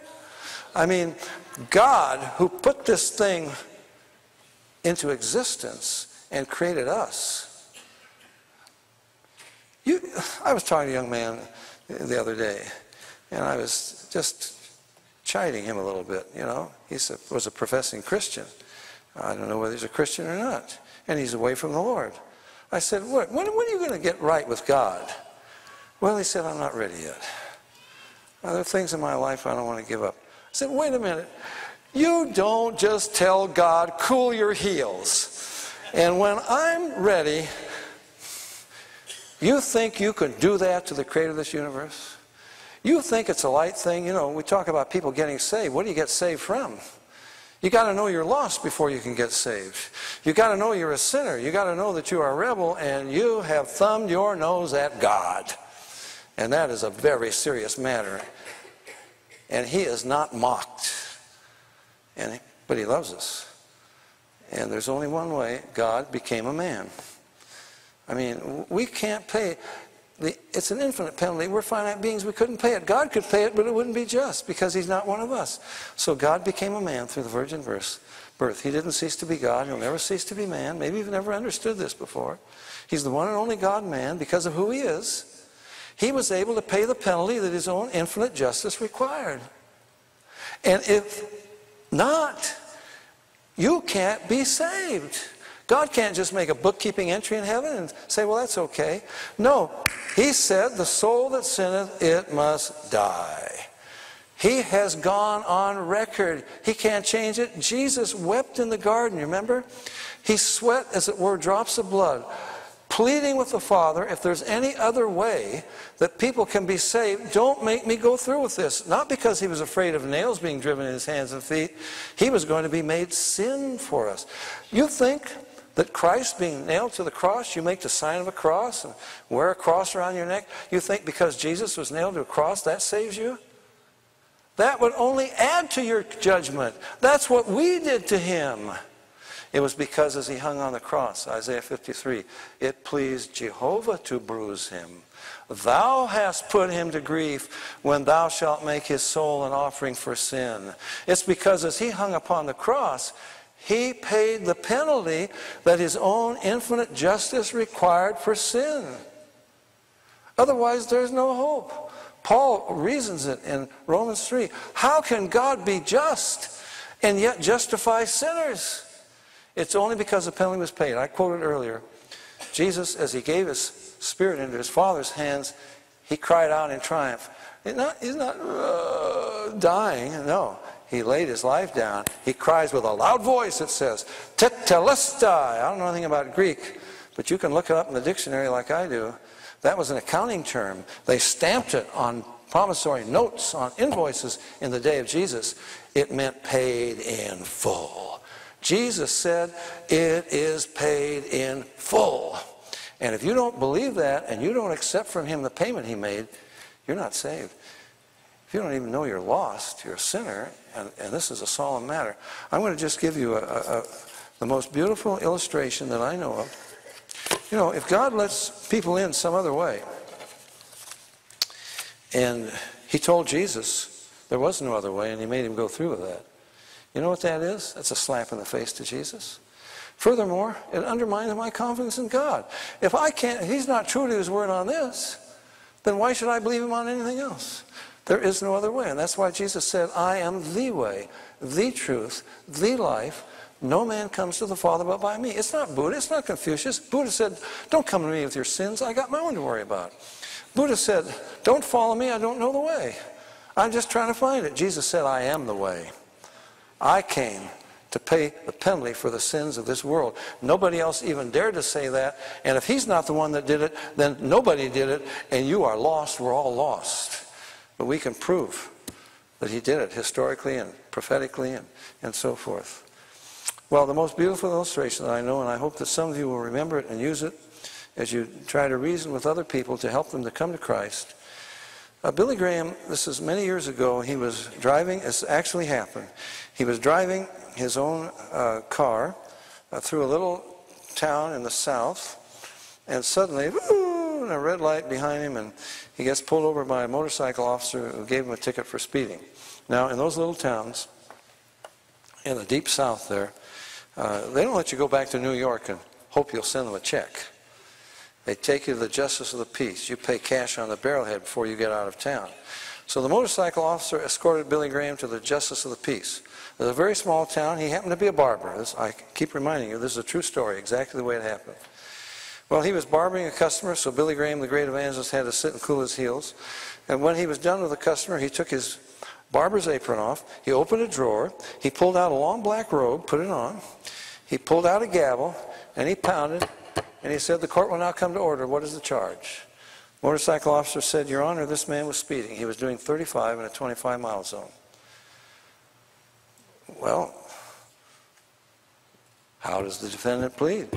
I mean, God, who put this thing into existence and created us. I was talking to a young man the other day, and I was just chiding him a little bit, you know. He was a professing Christian. I don't know whether he's a Christian or not. And he's away from the Lord. I said, when are you going to get right with God? Well, he said, I'm not ready yet. There are things in my life I don't want to give up. I said, wait a minute. You don't just tell God, cool your heels. And when I'm ready, you think you can do that to the creator of this universe? You think it's a light thing. You know, we talk about people getting saved. What do you get saved from? You got to know you're lost before you can get saved. You got to know you're a sinner. You got to know that you are a rebel, and you have thumbed your nose at God. And that is a very serious matter. And He is not mocked. But He loves us. And there's only one way. God became a man. I mean, we can't pay. It's an infinite penalty. We're finite beings. We couldn't pay it. God could pay it, but it wouldn't be just because He's not one of us. So God became a man through the virgin birth. He didn't cease to be God. He'll never cease to be man. Maybe you've never understood this before. He's the one and only God-man because of who He is. He was able to pay the penalty that His own infinite justice required. And if not, you can't be saved. God can't just make a bookkeeping entry in heaven and say, well, that's okay. No, He said, the soul that sinneth, it must die. He has gone on record. He can't change it. Jesus wept in the garden, you remember? He sweat, as it were, drops of blood, pleading with the Father, if there's any other way that people can be saved, don't make me go through with this. Not because He was afraid of nails being driven in His hands and feet. He was going to be made sin for us. You think that Christ being nailed to the cross, you make the sign of a cross and wear a cross around your neck? You think because Jesus was nailed to a cross, that saves you? That would only add to your judgment. That's what we did to Him. It was because as He hung on the cross, Isaiah 53, it pleased Jehovah to bruise Him. Thou hast put Him to grief when thou shalt make His soul an offering for sin. It's because as He hung upon the cross, He paid the penalty that His own infinite justice required for sin. Otherwise, there's no hope. Paul reasons it in Romans 3. How can God be just and yet justify sinners? It's only because the penalty was paid. I quoted earlier, Jesus, as He gave His Spirit into His Father's hands, He cried out in triumph. He's not dying, no. He laid His life down. He cries with a loud voice, it says, Tetelestai. I don't know anything about Greek, but you can look it up in the dictionary like I do. That was an accounting term. They stamped it on promissory notes, on invoices in the day of Jesus. It meant paid in full. Jesus said, it is paid in full. And if you don't believe that and you don't accept from him the payment he made, you're not saved. If you don't even know you're lost, you're a sinner, and this is a solemn matter. I'm going to just give you the most beautiful illustration that I know of. You know, if God lets people in some other way, and he told Jesus there was no other way, and he made him go through with that. You know what that is? That's a slap in the face to Jesus. Furthermore, it undermines my confidence in God. If I can't, if he's not true to his word on this, then why should I believe him on anything else? There is no other way. And that's why Jesus said, I am the way, the truth, the life. No man comes to the Father but by me. It's not Buddha. It's not Confucius. Buddha said, don't come to me with your sins. I got my own to worry about. Buddha said, don't follow me. I don't know the way. I'm just trying to find it. Jesus said, I am the way. I came to pay the penalty for the sins of this world. Nobody else even dared to say that. And if he's not the one that did it, then nobody did it. And you are lost. We're all lost. But we can prove that he did it historically and prophetically and so forth. Well, the most beautiful illustration that I know, and I hope that some of you will remember it and use it as you try to reason with other people to help them to come to Christ. Billy Graham, this is many years ago, he was driving, this actually happened, he was driving his own car through a little town in the south, and suddenly, woo, a red light behind him, and he gets pulled over by a motorcycle officer who gave him a ticket for speeding. Now, in those little towns, in the deep south there, they don't let you go back to New York and hope you'll send them a check. They take you to the justice of the peace. You pay cash on the barrelhead before you get out of town. So the motorcycle officer escorted Billy Graham to the justice of the peace. It was a very small town. He happened to be a barber. This, I keep reminding you, this is a true story, exactly the way it happened. Well, he was barbering a customer, so Billy Graham, the great evangelist, had to sit and cool his heels. And when he was done with the customer, he took his barber's apron off. He opened a drawer. He pulled out a long black robe, put it on. He pulled out a gavel, and he pounded. And he said, the court will now come to order. What is the charge? Motorcycle officer said, Your Honor, this man was speeding. He was doing 35 in a 25-mile zone. Well, how does the defendant plead?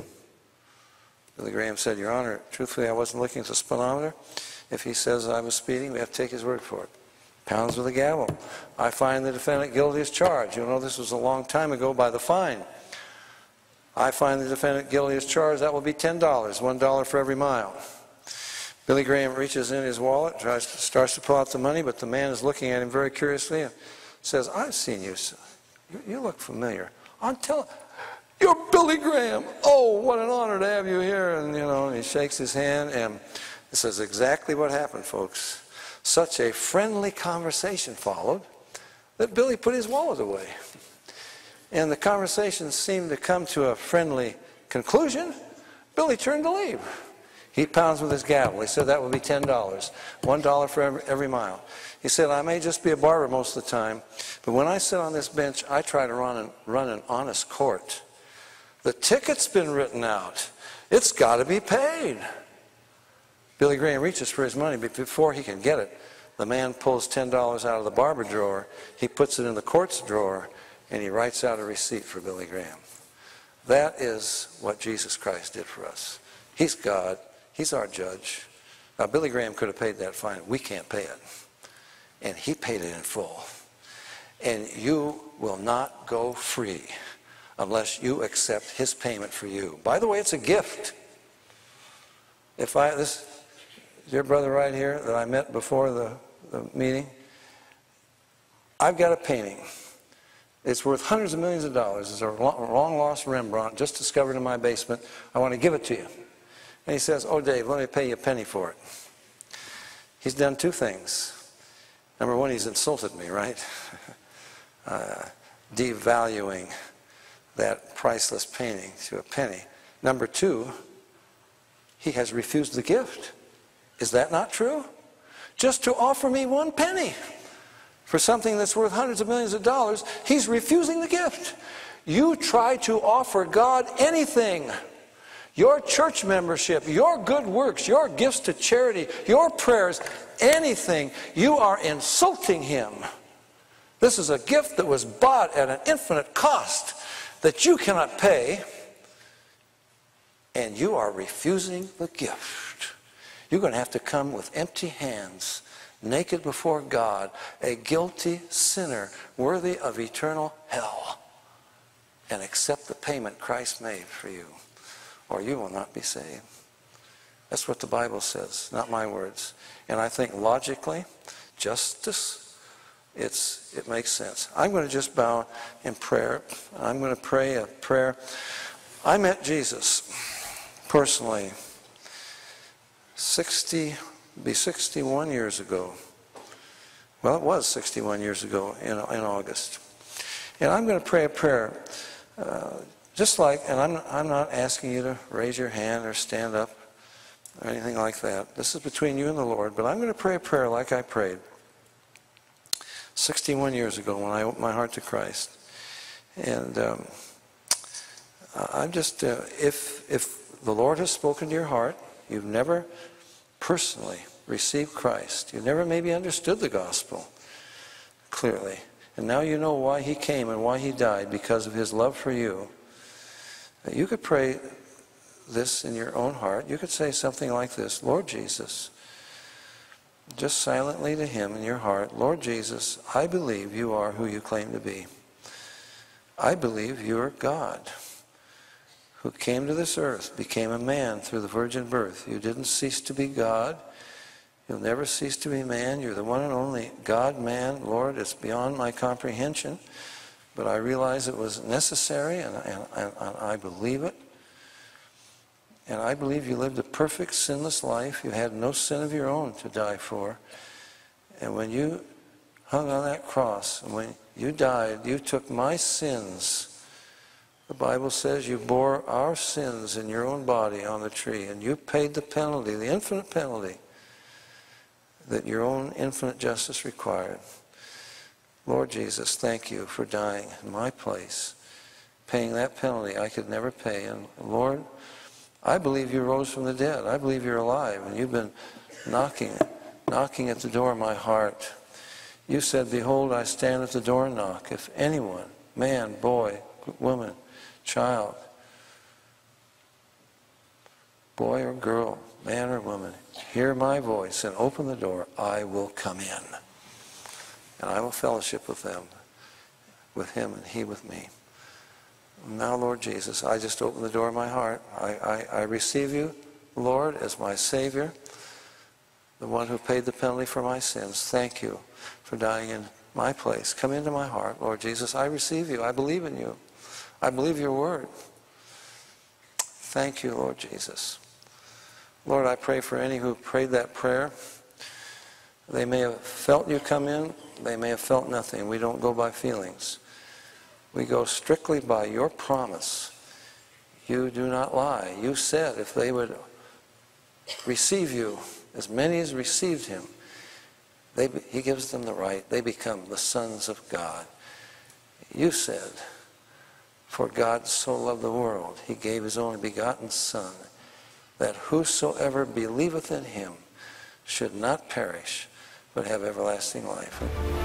Billy Graham said, Your Honor, truthfully, I wasn't looking at the speedometer. If he says I was speeding, we have to take his word for it. Pounds with a gavel. I find the defendant guilty as charged. You'll know this was a long time ago by the fine. I find the defendant guilty as charged. That will be $10, $1 for every mile. Billy Graham reaches in his wallet, starts to pull out the money, but the man is looking at him very curiously and says, I've seen you. You look familiar. I'm telling you, you're Billy Graham. Oh, what an honor to have you here. And, you know, he shakes his hand, and this is exactly what happened, folks. Such a friendly conversation followed that Billy put his wallet away. And the conversation seemed to come to a friendly conclusion. Billy turned to leave. He pounds with his gavel. He said that would be $10, $1 for every mile. He said, I may just be a barber most of the time, but when I sit on this bench, I try to run an honest court. The ticket's been written out. It's got to be paid. Billy Graham reaches for his money, but before he can get it, the man pulls $10 out of the barber drawer. He puts it in the court's drawer, and he writes out a receipt for Billy Graham. That is what Jesus Christ did for us. He's God. He's our judge. Now, Billy Graham could have paid that fine. We can't pay it. And he paid it in full. And you will not go free unless you accept his payment for you. By the way, it's a gift. If I, this dear brother right here that I met before the meeting, I've got a painting. It's worth hundreds of millions of dollars. It's a long-lost Rembrandt, just discovered in my basement. I want to give it to you. And he says, oh, Dave, let me pay you a penny for it. He's done two things. Number one, he's insulted me, right? Devaluing that priceless painting to a penny. Number two, he has refused the gift. Is that not true? Just to offer me one penny for something that's worth hundreds of millions of dollars, he's refusing the gift. You try to offer God anything. Your church membership, your good works, your gifts to charity, your prayers, anything. You are insulting him. This is a gift that was bought at an infinite cost. that you cannot pay, and you are refusing the gift. You're going to have to come with empty hands, naked before God, a guilty sinner worthy of eternal hell, and accept the payment Christ made for you, or you will not be saved. That's what the Bible says, not my words. And I think logically, justice, it makes sense. I'm going to just bow in prayer. I'm going to pray a prayer. I met Jesus personally 61 years ago. Well, it was 61 years ago in August. And I'm going to pray a prayer, just like, and I'm not asking you to raise your hand or stand up or anything like that. This is between you and the Lord, but I'm going to pray a prayer like I prayed 61 years ago when I opened my heart to Christ. And I'm just, if the Lord has spoken to your heart, you've never personally received Christ, you never maybe understood the gospel clearly, and now you know why he came and why he died, because of his love for you, you could pray this in your own heart. You could say something like this: Lord Jesus, just silently to him in your heart, Lord Jesus, I believe you are who you claim to be. I believe you are God, who came to this earth, became a man through the virgin birth. You didn't cease to be God. You'll never cease to be man. You're the one and only God-man. Lord, it's beyond my comprehension, but I realize it was necessary, and I believe it. And I believe you lived a perfect, sinless life. You had no sin of your own to die for. And when you hung on that cross, and when you died, you took my sins. The Bible says you bore our sins in your own body on the tree, and you paid the penalty, the infinite penalty, that your own infinite justice required. Lord Jesus, thank you for dying in my place, paying that penalty I could never pay. And Lord, I believe you rose from the dead. I believe you're alive, and you've been knocking at the door of my heart. You said, behold, I stand at the door and knock. If anyone, man, boy, woman, child, boy or girl, man or woman, hear my voice and open the door, I will come in, and I will fellowship with them, with him and he with me. Now, Lord Jesus, I just open the door of my heart. I receive you, Lord, as my Savior, the one who paid the penalty for my sins. Thank you for dying in my place. Come into my heart, Lord Jesus. I receive you. I believe in you. I believe your word. Thank you, Lord Jesus. Lord, I pray for any who prayed that prayer. They may have felt you come in. They may have felt nothing. We don't go by feelings. We go strictly by your promise. You do not lie. You said if they would receive you, as many as received him, he gives them the right. They become the sons of God. You said, for God so loved the world, he gave his only begotten Son, that whosoever believeth in him should not perish, but have everlasting life.